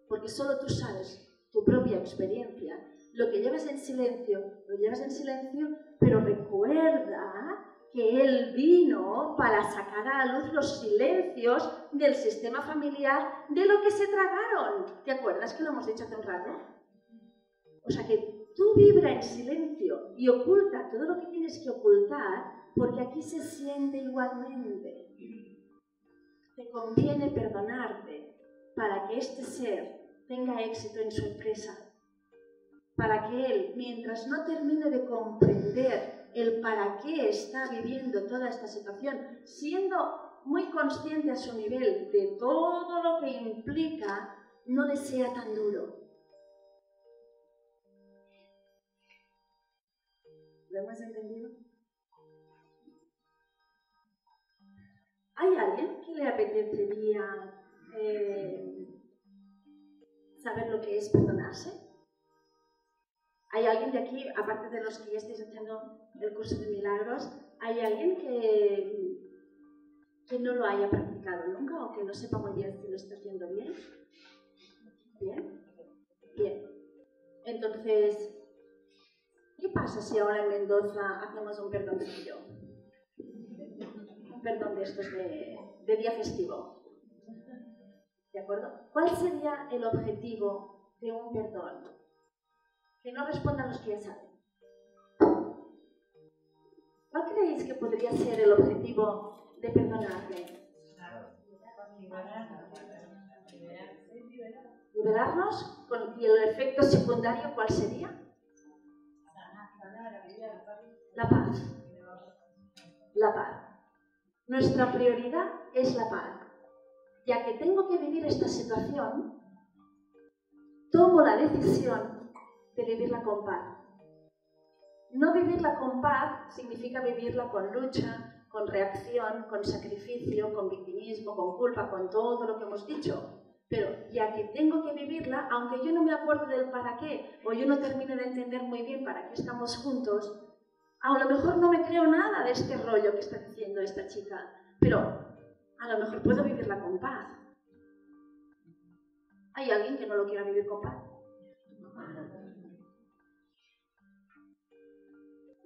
porque solo tú sabes tu propia experiencia. Lo que llevas en silencio, pero recuerda que él vino para sacar a la luz los silencios del sistema familiar de lo que se tragaron. ¿Te acuerdas que lo hemos dicho hace un rato? O sea que tú vibra en silencio y oculta todo lo que tienes que ocultar, porque aquí se siente igualmente. Te conviene perdonarte para que este ser tenga éxito en su empresa, para que él, mientras no termine de comprender el para qué está viviendo toda esta situación, siendo muy consciente a su nivel de todo lo que implica, no le sea tan duro. ¿Lo hemos entendido? ¿Hay alguien que le apetecería saber lo que es perdonarse? ¿Hay alguien de aquí, aparte de los que ya estáis haciendo el curso de milagros, hay alguien que no lo haya practicado nunca o que no sepa muy bien si lo está haciendo bien? ¿Bien? Bien. Entonces, ¿qué pasa si ahora en Mendoza hacemos un perdoncillo? Perdón de estos de día festivo. ¿De acuerdo? ¿Cuál sería el objetivo de un perdón? Que no respondan los que ya saben. ¿Cuál creéis que podría ser el objetivo de perdonarle? Liberarnos. ¿Y el efecto secundario cuál sería? La paz. La paz. Nuestra prioridad es la paz. Ya que tengo que vivir esta situación, tomo la decisión de vivirla con paz. No vivirla con paz significa vivirla con lucha, con reacción, con sacrificio, con victimismo, con culpa, con todo lo que hemos dicho. Pero ya que tengo que vivirla, aunque yo no me acuerde del para qué, o yo no termine de entender muy bien para qué estamos juntos, a lo mejor no me creo nada de este rollo que está diciendo esta chica, pero a lo mejor puedo vivirla con paz. ¿Hay alguien que no lo quiera vivir con paz?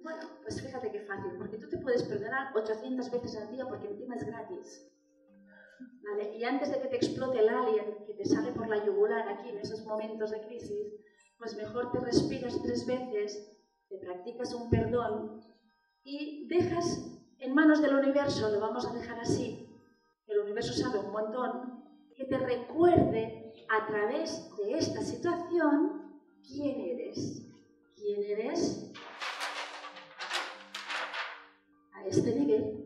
Bueno, pues fíjate qué fácil, porque tú te puedes perdonar 800 veces al día porque encima es gratis. ¿Vale? Y antes de que te explote el alien que te sale por la yugular aquí en esos momentos de crisis, pues mejor te respiras 3 veces, te practicas un perdón y dejas en manos del universo, lo vamos a dejar así, el universo sabe un montón, que te recuerde a través de esta situación quién eres. ¿Quién eres? A este nivel.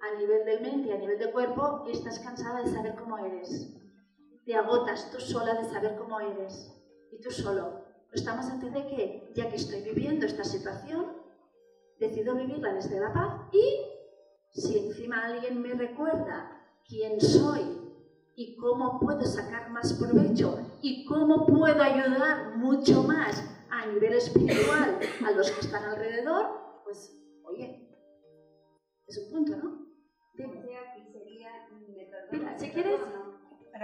A nivel de mente, a nivel de cuerpo, estás cansada de saber cómo eres. Te agotas tú sola de saber cómo eres. Y tú solo. Estamos antes de que, ya que estoy viviendo esta situación, decido vivirla desde la paz y, si encima alguien me recuerda quién soy y cómo puedo sacar más provecho y cómo puedo ayudar mucho más a nivel espiritual a los que están alrededor, pues, oye, es un punto, ¿no? Dime. Mira,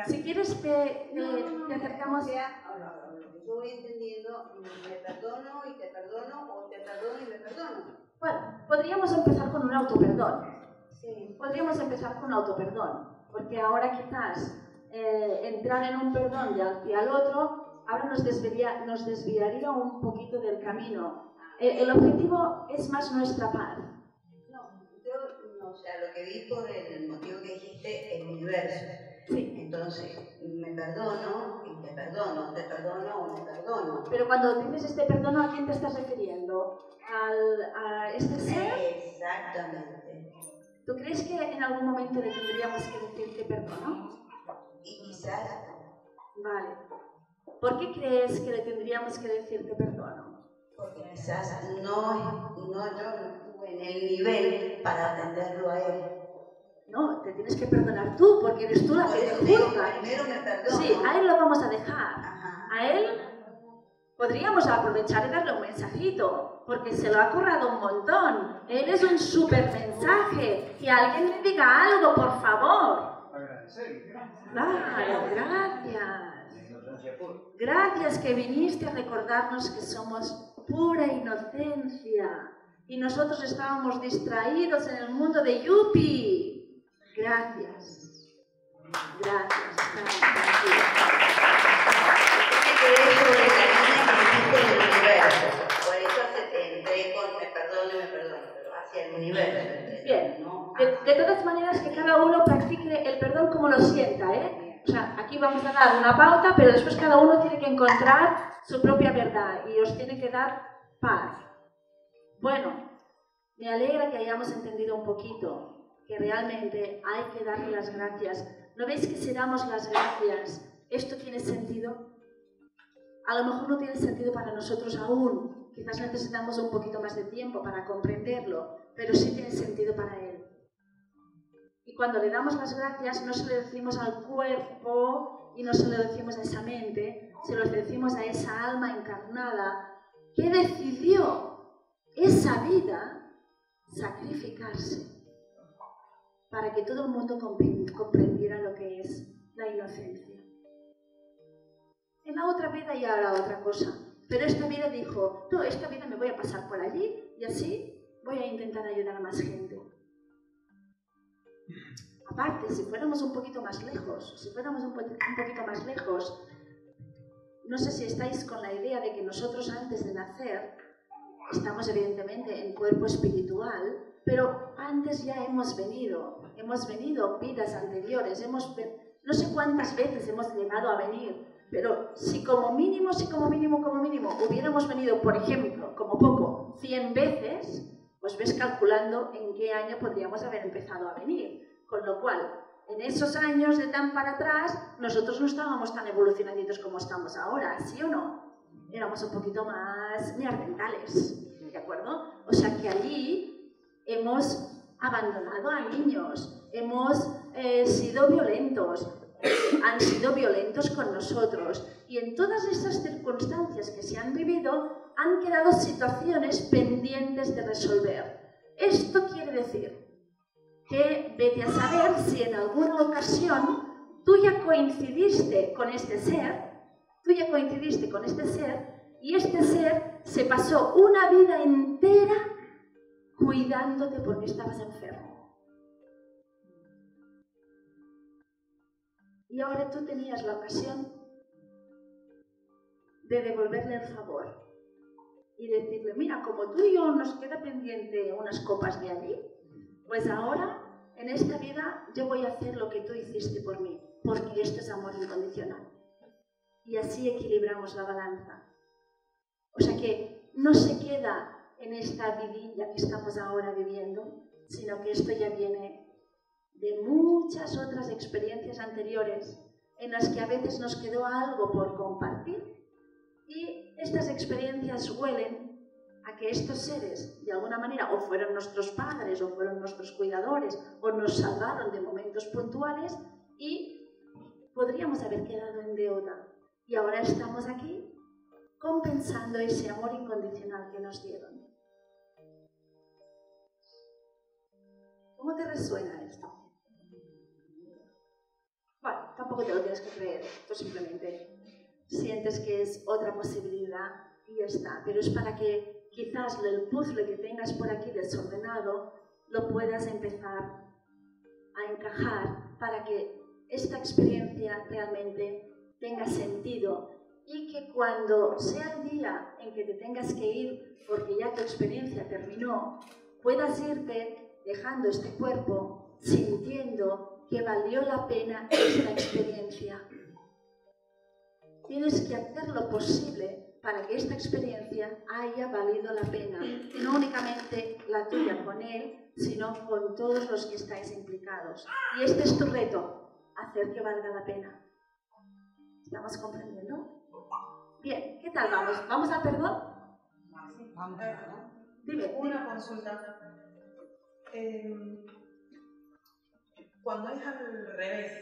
si quieres te acercamos... Yo voy entendiendo, me perdono y te perdono, o te perdono y me perdono. Bueno, podríamos empezar con un autoperdón. Sí. Podríamos empezar con un autoperdón, porque ahora quizás entrar en un perdón y al otro, ahora nos desviaría un poquito del camino. El objetivo es más nuestra paz. No, yo, o sea, lo que dijo, el motivo que dijiste, el universo. Sí. Entonces, me perdono y te perdono o me perdono. Pero cuando dices este perdono, ¿a quién te estás refiriendo? ¿A este ser? Exactamente. ¿Tú crees que en algún momento le tendríamos que decir te perdono? Y quizás. Vale. ¿Por qué crees que le tendríamos que decir te perdono? Porque quizás yo no estuve en el nivel para atenderlo a él. No, te tienes que perdonar tú, porque eres tú la que te juzga. Primero me perdono. Sí, a él lo vamos a dejar. Ajá. A él podríamos aprovechar y darle un mensajito, porque se lo ha currado un montón. Él es un súper mensaje. Que alguien le diga algo, por favor. Agradecer. Claro, gracias. Gracias que viniste a recordarnos que somos pura inocencia. Y nosotros estábamos distraídos en el mundo de Yupi. Gracias. Gracias. Por eso entré con me perdono, pero hacia el universo. Bien. De todas maneras, que cada uno practique el perdón como lo sienta, ¿eh? O sea, aquí vamos a dar una pauta, pero después cada uno tiene que encontrar su propia verdad y os tiene que dar paz. Bueno, me alegra que hayamos entendido un poquito. Que realmente hay que darle las gracias. ¿No veis que si damos las gracias, esto tiene sentido? A lo mejor no tiene sentido para nosotros aún, quizás necesitamos un poquito más de tiempo para comprenderlo, pero sí tiene sentido para él. Y cuando le damos las gracias, no se lo decimos al cuerpo y no se lo decimos a esa mente, se lo decimos a esa alma encarnada que decidió esa vida sacrificarse. Para que todo el mundo comprendiera lo que es la inocencia. En la otra vida ya era otra cosa, pero esta vida dijo, no, esta vida me voy a pasar por allí y así voy a intentar ayudar a más gente. Aparte, si fuéramos un poquito más lejos, no sé si estáis con la idea de que nosotros antes de nacer estamos evidentemente en cuerpo espiritual, pero antes ya hemos venido vidas anteriores, no sé cuántas veces hemos llegado a venir, pero si como mínimo hubiéramos venido, por ejemplo, como poco, 100 veces, pues ves calculando en qué año podríamos haber empezado a venir. Con lo cual, en esos años de tan para atrás, nosotros no estábamos tan evolucionaditos como estamos ahora, ¿sí o no? Éramos un poquito más neandertales, ¿de acuerdo? O sea que allí hemos abandonado a niños, hemos sido violentos, han sido violentos con nosotros. Y en todas estas circunstancias que se han vivido, han quedado situaciones pendientes de resolver. Esto quiere decir que vete a saber si en alguna ocasión tú ya coincidiste con este ser, y este ser se pasó una vida entera cuidándote porque estabas enfermo. Y ahora tú tenías la ocasión de devolverle el favor y decirle, mira, como tú y yo nos queda pendiente unas copas de allí, pues ahora, en esta vida, yo voy a hacer lo que tú hiciste por mí, porque esto es amor incondicional. Y así equilibramos la balanza. O sea que no se queda en esta vidilla que estamos ahora viviendo, sino que esto ya viene de muchas otras experiencias anteriores en las que a veces nos quedó algo por compartir. Y estas experiencias huelen a que estos seres, de alguna manera, o fueron nuestros padres, o fueron nuestros cuidadores, o nos salvaron de momentos puntuales, y podríamos haber quedado en deuda. Y ahora estamos aquí, compensando ese amor incondicional que nos dieron. ¿Cómo te resuena esto? Bueno, tampoco te lo tienes que creer, tú simplemente sientes que es otra posibilidad y ya está, pero es para que quizás el puzzle que tengas por aquí desordenado lo puedas empezar a encajar para que esta experiencia realmente tenga sentido y que cuando sea el día en que te tengas que ir porque ya tu experiencia terminó, puedas irte dejando este cuerpo sintiendo que valió la pena esta experiencia. Tienes que hacer lo posible para que esta experiencia haya valido la pena, y no únicamente la tuya con él, sino con todos los que estáis implicados. Y este es tu reto, hacer que valga la pena. ¿Estamos comprendiendo? Bien, ¿qué tal vamos? ¿Vamos al perdón? Vamos. Dime. Una consulta. Cuando es al revés,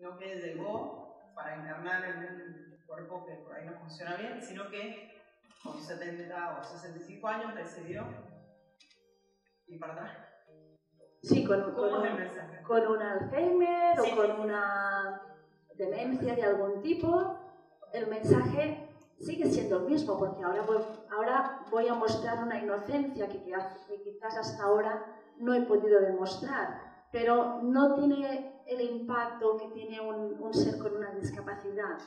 no que llegó para encarnar en un cuerpo que por ahí no funciona bien, sino que con 70 o 65 años decidió ir para atrás. Sí, con un Alzheimer, sí, o con una demencia de algún tipo, el mensaje sigue siendo el mismo, porque ahora voy a mostrar una inocencia que quizás hasta ahora no he podido demostrar, pero no tiene el impacto que tiene un ser con una discapacidad.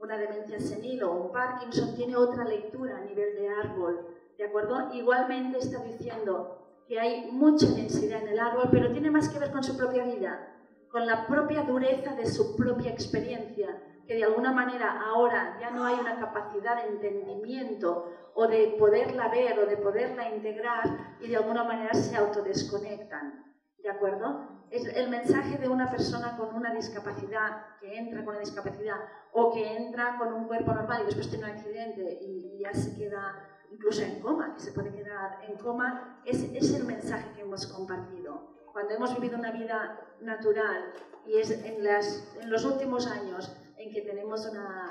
Una demencia senil o un Parkinson tiene otra lectura a nivel de árbol, ¿de acuerdo? Igualmente está diciendo que hay mucha densidad en el árbol, pero tiene más que ver con su propia vida, con la propia dureza de su propia experiencia, que de alguna manera ahora ya no hay una capacidad de entendimiento o de poderla ver o de poderla integrar y de alguna manera se autodesconectan, ¿de acuerdo? Es el mensaje de una persona con una discapacidad, que entra con una discapacidad o que entra con un cuerpo normal y después tiene un accidente y ya se queda incluso en coma, que se puede quedar en coma, es el mensaje que hemos compartido. Cuando hemos vivido una vida natural y es en los últimos años en que tenemos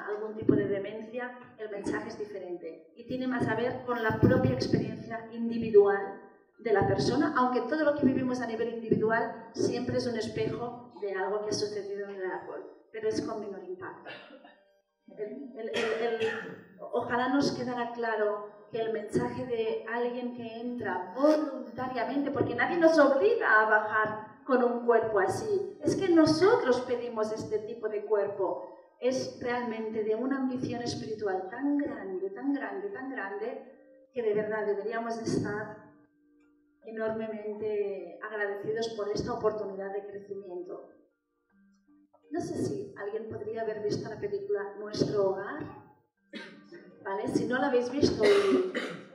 algún tipo de demencia, el mensaje es diferente y tiene más a ver con la propia experiencia individual de la persona, aunque todo lo que vivimos a nivel individual siempre es un espejo de algo que ha sucedido en el árbol, pero es con menor impacto. Ojalá nos quedara claro que el mensaje de alguien que entra voluntariamente, porque nadie nos obliga a bajar con un cuerpo así. Es que nosotros pedimos este tipo de cuerpo. Es realmente de una ambición espiritual tan grande, tan grande, tan grande, que de verdad deberíamos estar enormemente agradecidos por esta oportunidad de crecimiento. No sé si alguien podría haber visto la película Nuestro Hogar, ¿vale? Si no la habéis visto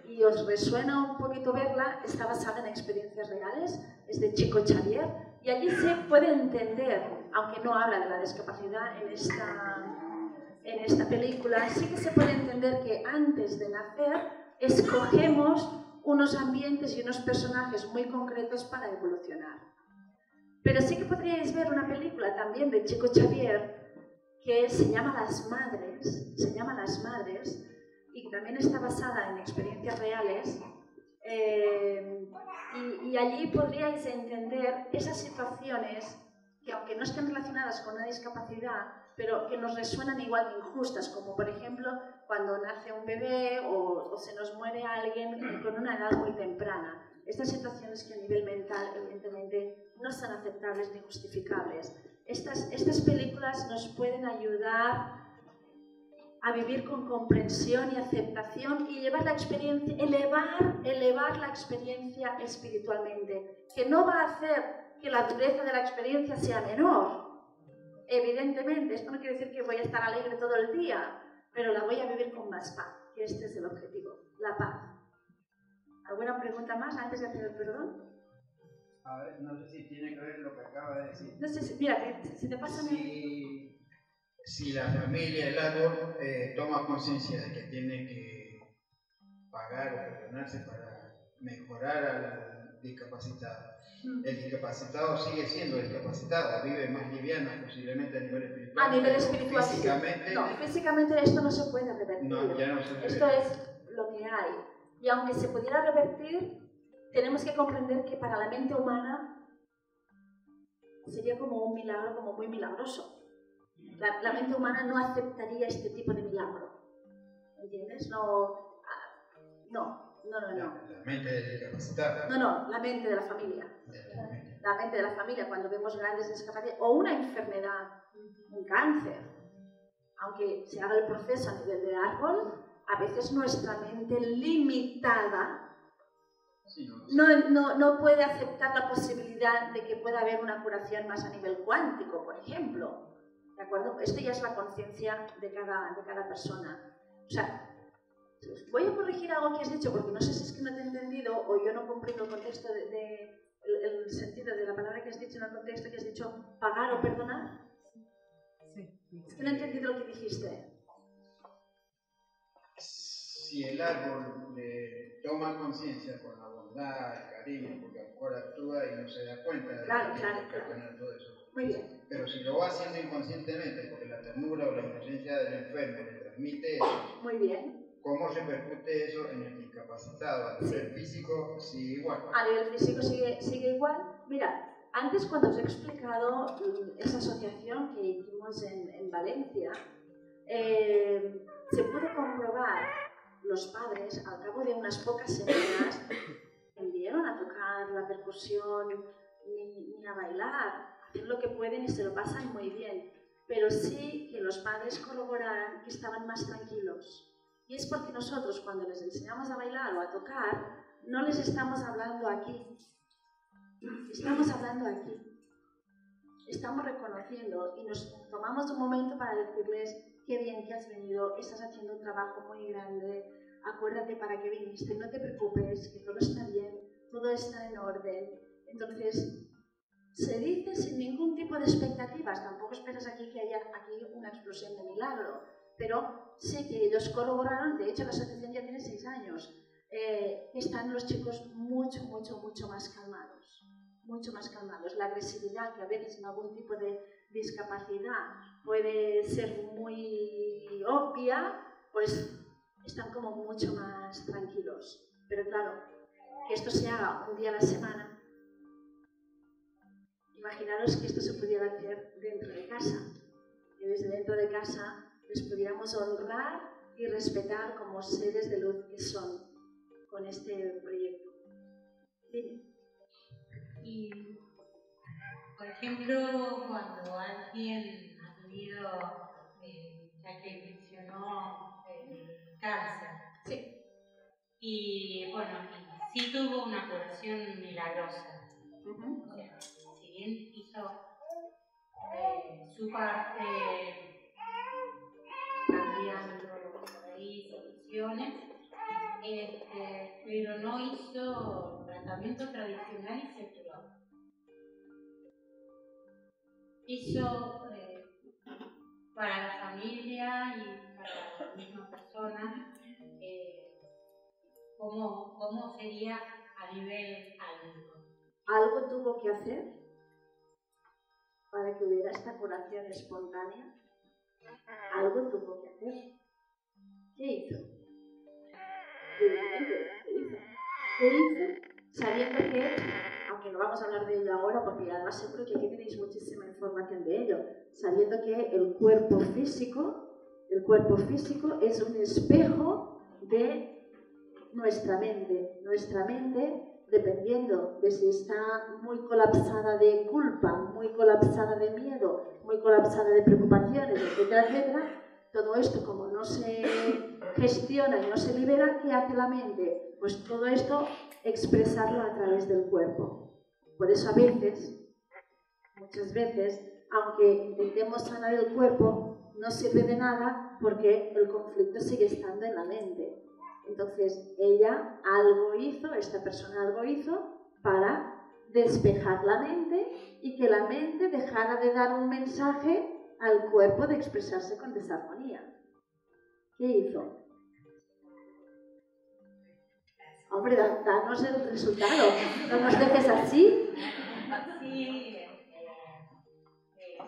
y os resuena un poquito verla, está basada en experiencias reales, es de Chico Xavier, y allí se puede entender, aunque no habla de la discapacidad en esta película, sí que se puede entender que antes de nacer escogemos unos ambientes y unos personajes muy concretos para evolucionar. Pero sí que podríais ver una película también de Chico Xavier que se llama Las Madres, y también está basada en experiencias reales, y allí podríais entender esas situaciones que, aunque no estén relacionadas con una discapacidad, pero que nos resuenan igual de injustas, como por ejemplo cuando nace un bebé o se nos muere alguien con una edad muy temprana. Estas situaciones que a nivel mental, evidentemente, no son aceptables ni justificables. Estas películas nos pueden ayudar a vivir con comprensión y aceptación y llevar la experiencia, elevar la experiencia espiritualmente, que no va a hacer que la dureza de la experiencia sea menor. Evidentemente, esto no quiere decir que voy a estar alegre todo el día, pero la voy a vivir con más paz, que este es el objetivo, la paz. ¿Alguna pregunta más antes de hacer el perdón? A ver, no sé si tiene que ver lo que acaba de decir. No sé si, mira, si te pasa... Si la familia, el árbol, toma conciencia de que tiene que pagar o perdonarse para mejorar al discapacitado. El discapacitado sigue siendo discapacitado, vive más liviana, posiblemente a nivel espiritual. A nivel espiritual, físicamente, sí. No, físicamente esto no se puede revertir. No, ya no se puede. Esto es lo que hay. Y aunque se pudiera revertir, tenemos que comprender que para la mente humana sería como un milagro, como muy milagroso. La mente humana no aceptaría este tipo de milagro. ¿Entiendes? No, no. La mente del discapacitado. No, la mente de la familia. La mente de la familia, cuando vemos grandes discapacidades o una enfermedad, un cáncer, aunque se haga el proceso a nivel de árbol, a veces nuestra mente limitada no puede aceptar la posibilidad de que pueda haber una curación más a nivel cuántico, por ejemplo. ¿De acuerdo? Esto ya es la conciencia de cada persona. O sea, voy a corregir algo que has dicho, porque no sé si es que no te he entendido o yo no comprendo el contexto el sentido de la palabra que has dicho en el contexto que has dicho pagar o perdonar. Sí. Es que no he entendido lo que dijiste. Si el árbol toma conciencia con la bondad, el cariño, porque a lo mejor actúa y no se da cuenta de claro. Todo eso. Muy bien. Pero si lo va haciendo inconscientemente, porque la ternura o la inocencia del enfermo le transmite eso, muy bien. ¿Cómo repercute eso en el discapacitado? ¿A nivel físico sigue igual? A nivel físico sigue igual. Mira, antes cuando os he explicado esa asociación que hicimos en Valencia, se pudo comprobar, los padres al cabo de unas pocas semanas enviaron a tocar la percusión ni a bailar, hacen lo que pueden y se lo pasan muy bien, pero sí que los padres corroboraron que estaban más tranquilos. Y es porque nosotros cuando les enseñamos a bailar o a tocar, no les estamos hablando aquí. Estamos hablando aquí. Estamos reconociendo y nos tomamos un momento para decirles qué bien que has venido, estás haciendo un trabajo muy grande, acuérdate para qué viniste, no te preocupes, que todo está bien, todo está en orden. Entonces, se dice sin ningún tipo de expectativas, tampoco esperas aquí que haya aquí una explosión de milagro, pero sé que ellos corroboraron, de hecho la asociación ya tiene 6 años, están los chicos mucho más calmados, La agresividad que a veces en algún tipo de discapacidad puede ser muy obvia, pues están como mucho más tranquilos. Pero claro, que esto se haga un día a la semana, imaginaros que esto se pudiera hacer dentro de casa, que desde dentro de casa les pudiéramos honrar y respetar como seres de luz que son con este proyecto. ¿Sí? Y Por ejemplo, cuando alguien ha tenido, ya que mencionó cáncer, sí. Y bueno, sí tuvo una curación milagrosa. O sea, si bien hizo su parte, cambiando por ahí soluciones, pero no hizo tratamiento tradicional y se curó. Hizo para la familia y para la misma persona cómo sería a nivel álmico. ¿Algo tuvo que hacer para que hubiera esta curación espontánea? Algo tuvo que hacer. ¿Qué hizo? ¿Qué hizo? Sabiendo que, aunque no vamos a hablar de ello ahora, porque además seguro que aquí tenéis muchísima información de ello, sabiendo que el cuerpo físico es un espejo de nuestra mente. Nuestra mente, dependiendo de si está muy colapsada de culpa, muy colapsada de miedo, muy colapsada de preocupaciones, etcétera, etcétera, todo esto como no se gestiona y no se libera, ¿qué hace la mente? Pues todo esto expresarlo a través del cuerpo. Por eso a veces, muchas veces, aunque intentemos sanar el cuerpo, no sirve de nada porque el conflicto sigue estando en la mente. Entonces ella algo hizo, esta persona algo hizo para despejar la mente y que la mente dejara de dar un mensaje al cuerpo de expresarse con desarmonía. ¿Qué hizo? Hombre, danos el resultado, no nos dejes así. Sí,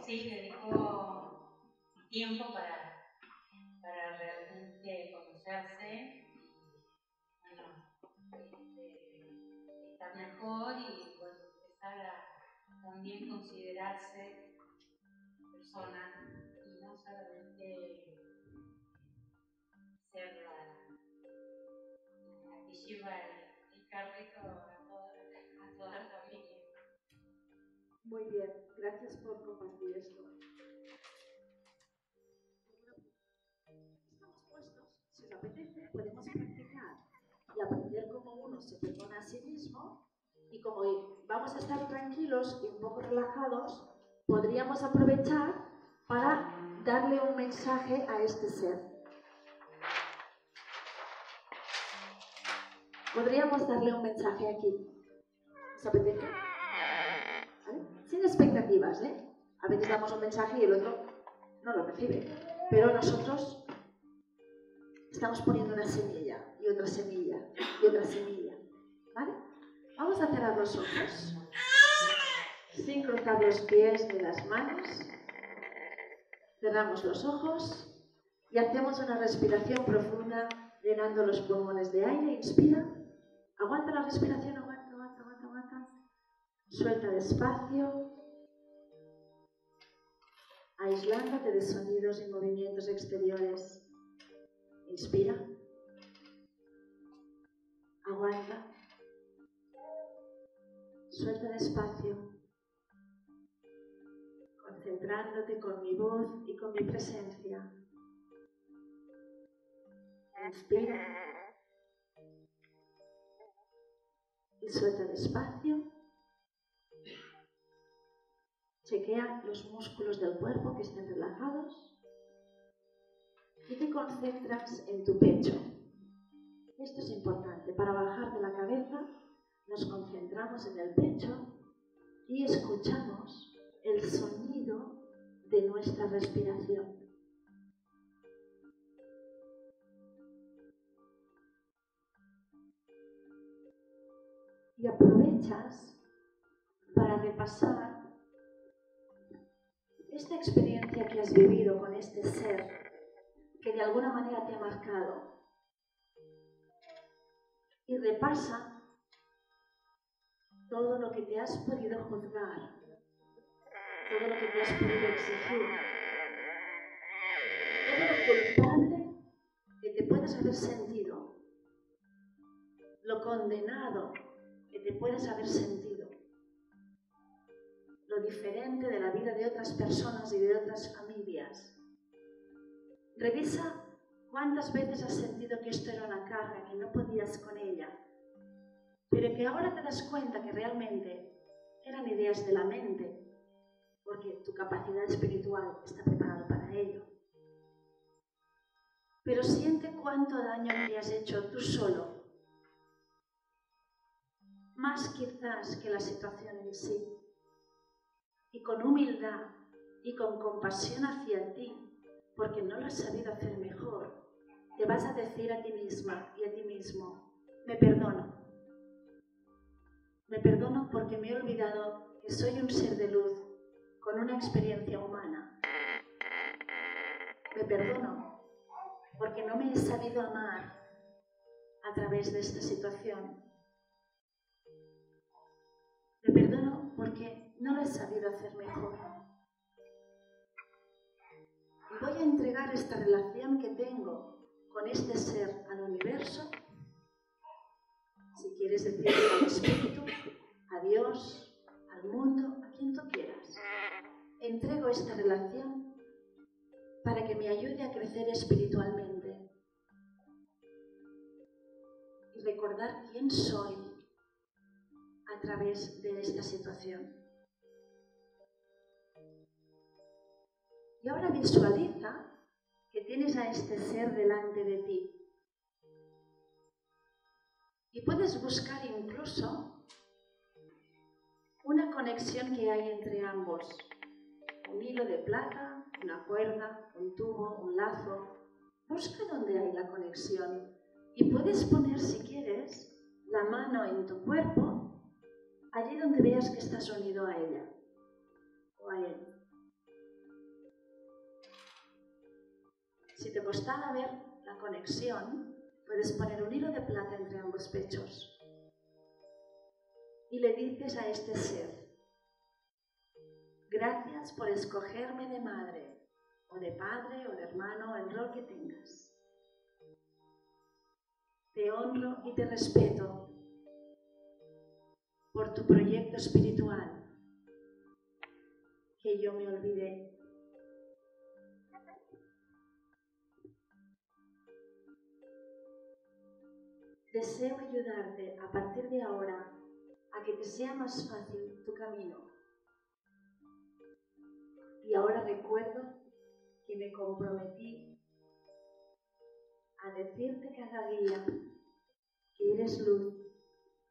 sí, le dejó tiempo para realmente conocerse, estar mejor y bueno, empezar a también considerarse persona y no solamente ser la que lleva el carrito a toda la familia. Muy bien, gracias por compartir esto. Estamos puestos, si os apetece, podemos practicar y aprender cómo uno se perdona a sí mismo y como vamos a estar tranquilos y un poco relajados, podríamos aprovechar para darle un mensaje a este ser. Podríamos darle un mensaje aquí. ¿Os apetece? ¿Vale? Sin expectativas, ¿eh? A veces damos un mensaje y el otro no lo recibe. Pero nosotros estamos poniendo una semilla y otra semilla y otra semilla. ¿Vale? Vamos a cerrar los ojos. Sin cruzar los pies ni las manos, cerramos los ojos y hacemos una respiración profunda llenando los pulmones de aire. Inspira, aguanta la respiración, aguanta, aguanta, aguanta, aguanta. Suelta despacio, aislándote de sonidos y movimientos exteriores. Inspira, aguanta, suelta despacio. Concentrándote con mi voz y con mi presencia. Inspira. Y suelta despacio. Chequea los músculos del cuerpo que estén relajados. Y te concentras en tu pecho. Esto es importante. Para bajar de la cabeza, nos concentramos en el pecho y escuchamos el sonido de nuestra respiración. Y aprovechas para repasar esta experiencia que has vivido con este ser que de alguna manera te ha marcado. Y repasa todo lo que te has podido juzgar. Todo lo que te has podido exigir, todo lo culpable que te puedas haber sentido, lo condenado que te puedes haber sentido, lo lo diferente de la vida de otras personas y de otras familias. Revisa cuántas veces has sentido que esto era una carga, que no podías con ella, pero que ahora te das cuenta que realmente eran ideas de la mente, porque tu capacidad espiritual está preparada para ello. Pero siente cuánto daño te has hecho tú solo, más quizás que la situación en sí. Y con humildad y con compasión hacia ti, porque no lo has sabido hacer mejor, te vas a decir a ti misma y a ti mismo: me perdono. Me perdono porque me he olvidado que soy un ser de luz con una experiencia humana. Me perdono porque no me he sabido amar a través de esta situación. Me perdono porque no lo he sabido hacer mejor. Voy a entregar esta relación que tengo con este ser al universo, si quieres decirlo al espíritu, a Dios, al mundo, a quien tú quieras. Entrego esta relación para que me ayude a crecer espiritualmente y recordar quién soy a través de esta situación. Y ahora visualiza que tienes a este ser delante de ti. Y puedes buscar incluso una conexión que hay entre ambos. Un hilo de plata, una cuerda, un tubo, un lazo. Busca donde hay la conexión. Y puedes poner, si quieres, la mano en tu cuerpo, allí donde veas que estás unido a ella o a él. Si te costara ver la conexión, puedes poner un hilo de plata entre ambos pechos y le dices a este ser: gracias por escogerme de madre, o de padre, o de hermano, el rol que tengas. Te honro y te respeto por tu proyecto espiritual, que yo me olvidé. Deseo ayudarte a partir de ahora a que te sea más fácil tu camino. Y ahora recuerdo que me comprometí a decirte cada día que eres luz,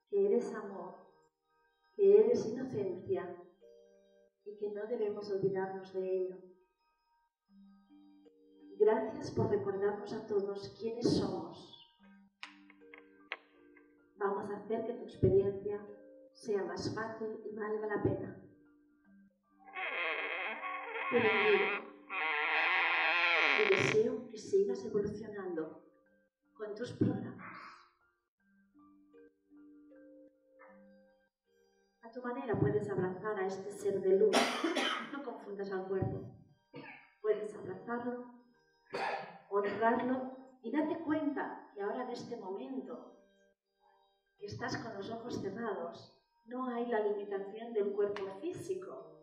que eres amor, que eres inocencia y que no debemos olvidarnos de ello. Gracias por recordarnos a todos quiénes somos. Vamos a hacer que tu experiencia sea más fácil y valga la pena. Y deseo que sigas evolucionando con tus programas. A tu manera puedes abrazar a este ser de luz. No confundas al cuerpo. Puedes abrazarlo, honrarlo y date cuenta que ahora en este momento que estás con los ojos cerrados, no hay la limitación del cuerpo físico.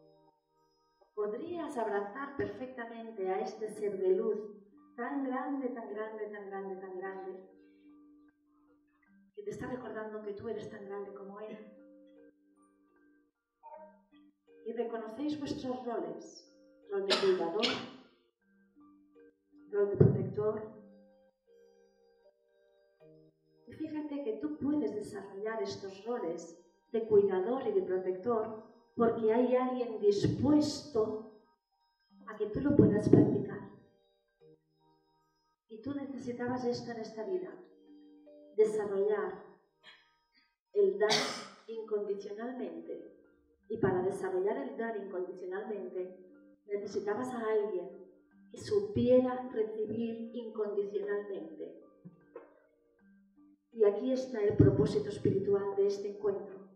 Podrías abrazar perfectamente a este ser de luz tan grande, tan grande, tan grande, tan grande, que te está recordando que tú eres tan grande como él. Y reconocéis vuestros roles: rol de cuidador, rol de protector. Fíjate que tú puedes desarrollar estos roles de cuidador y de protector porque hay alguien dispuesto a que tú lo puedas practicar. Y tú necesitabas esto en esta vida: desarrollar el dar incondicionalmente. Y para desarrollar el dar incondicionalmente necesitabas a alguien que supiera recibir incondicionalmente. Y aquí está el propósito espiritual de este encuentro.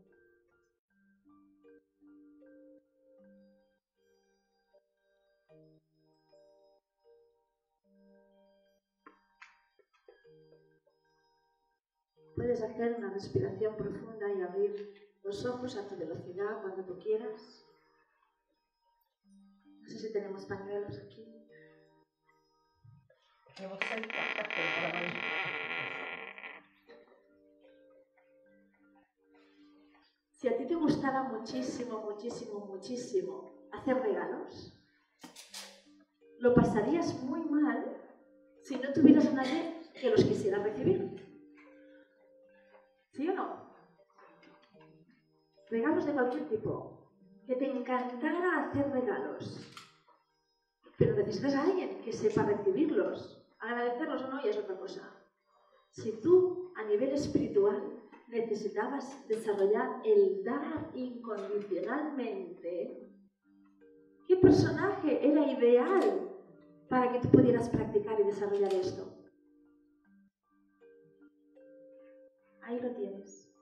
Puedes hacer una respiración profunda y abrir los ojos a tu velocidad cuando tú quieras. No sé si tenemos pañuelos aquí. Si a ti te gustara muchísimo, muchísimo, muchísimo hacer regalos, lo pasarías muy mal si no tuvieras a nadie que los quisiera recibir. ¿Sí o no? Regalos de cualquier tipo. Que te encantara hacer regalos. Pero necesitas a alguien que sepa recibirlos. Agradecerlos o no ya es otra cosa. Si tú, a nivel espiritual, necesitabas desarrollar el dar incondicionalmente, ¿qué personaje era ideal para que tú pudieras practicar y desarrollar esto? Ahí lo tienes.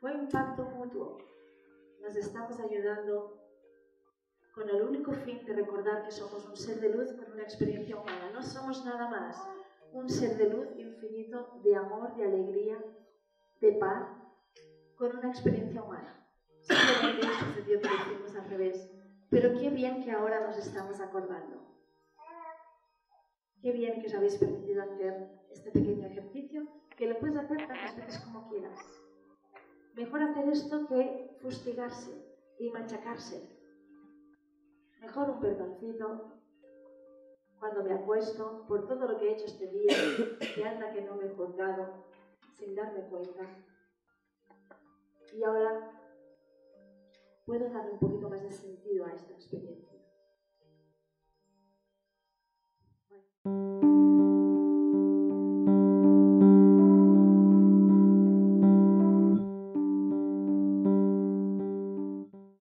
Fue un pacto mutuo. Nos estamos ayudando con el único fin de recordar que somos un ser de luz con una experiencia humana. No somos nada más. Un ser de luz infinito, de amor, de alegría, de paz, con una experiencia humana. Simplemente sucedió que lo hicimos al revés. Pero qué bien que ahora nos estamos acordando. Qué bien que os habéis permitido hacer este pequeño ejercicio, que lo puedes hacer tantas veces como quieras. Mejor hacer esto que fustigarse y machacarse. Mejor un perdoncito cuando me acuesto por todo lo que he hecho este día, que anda que no me he juzgado sin darme cuenta. Y ahora puedo darle un poquito más de sentido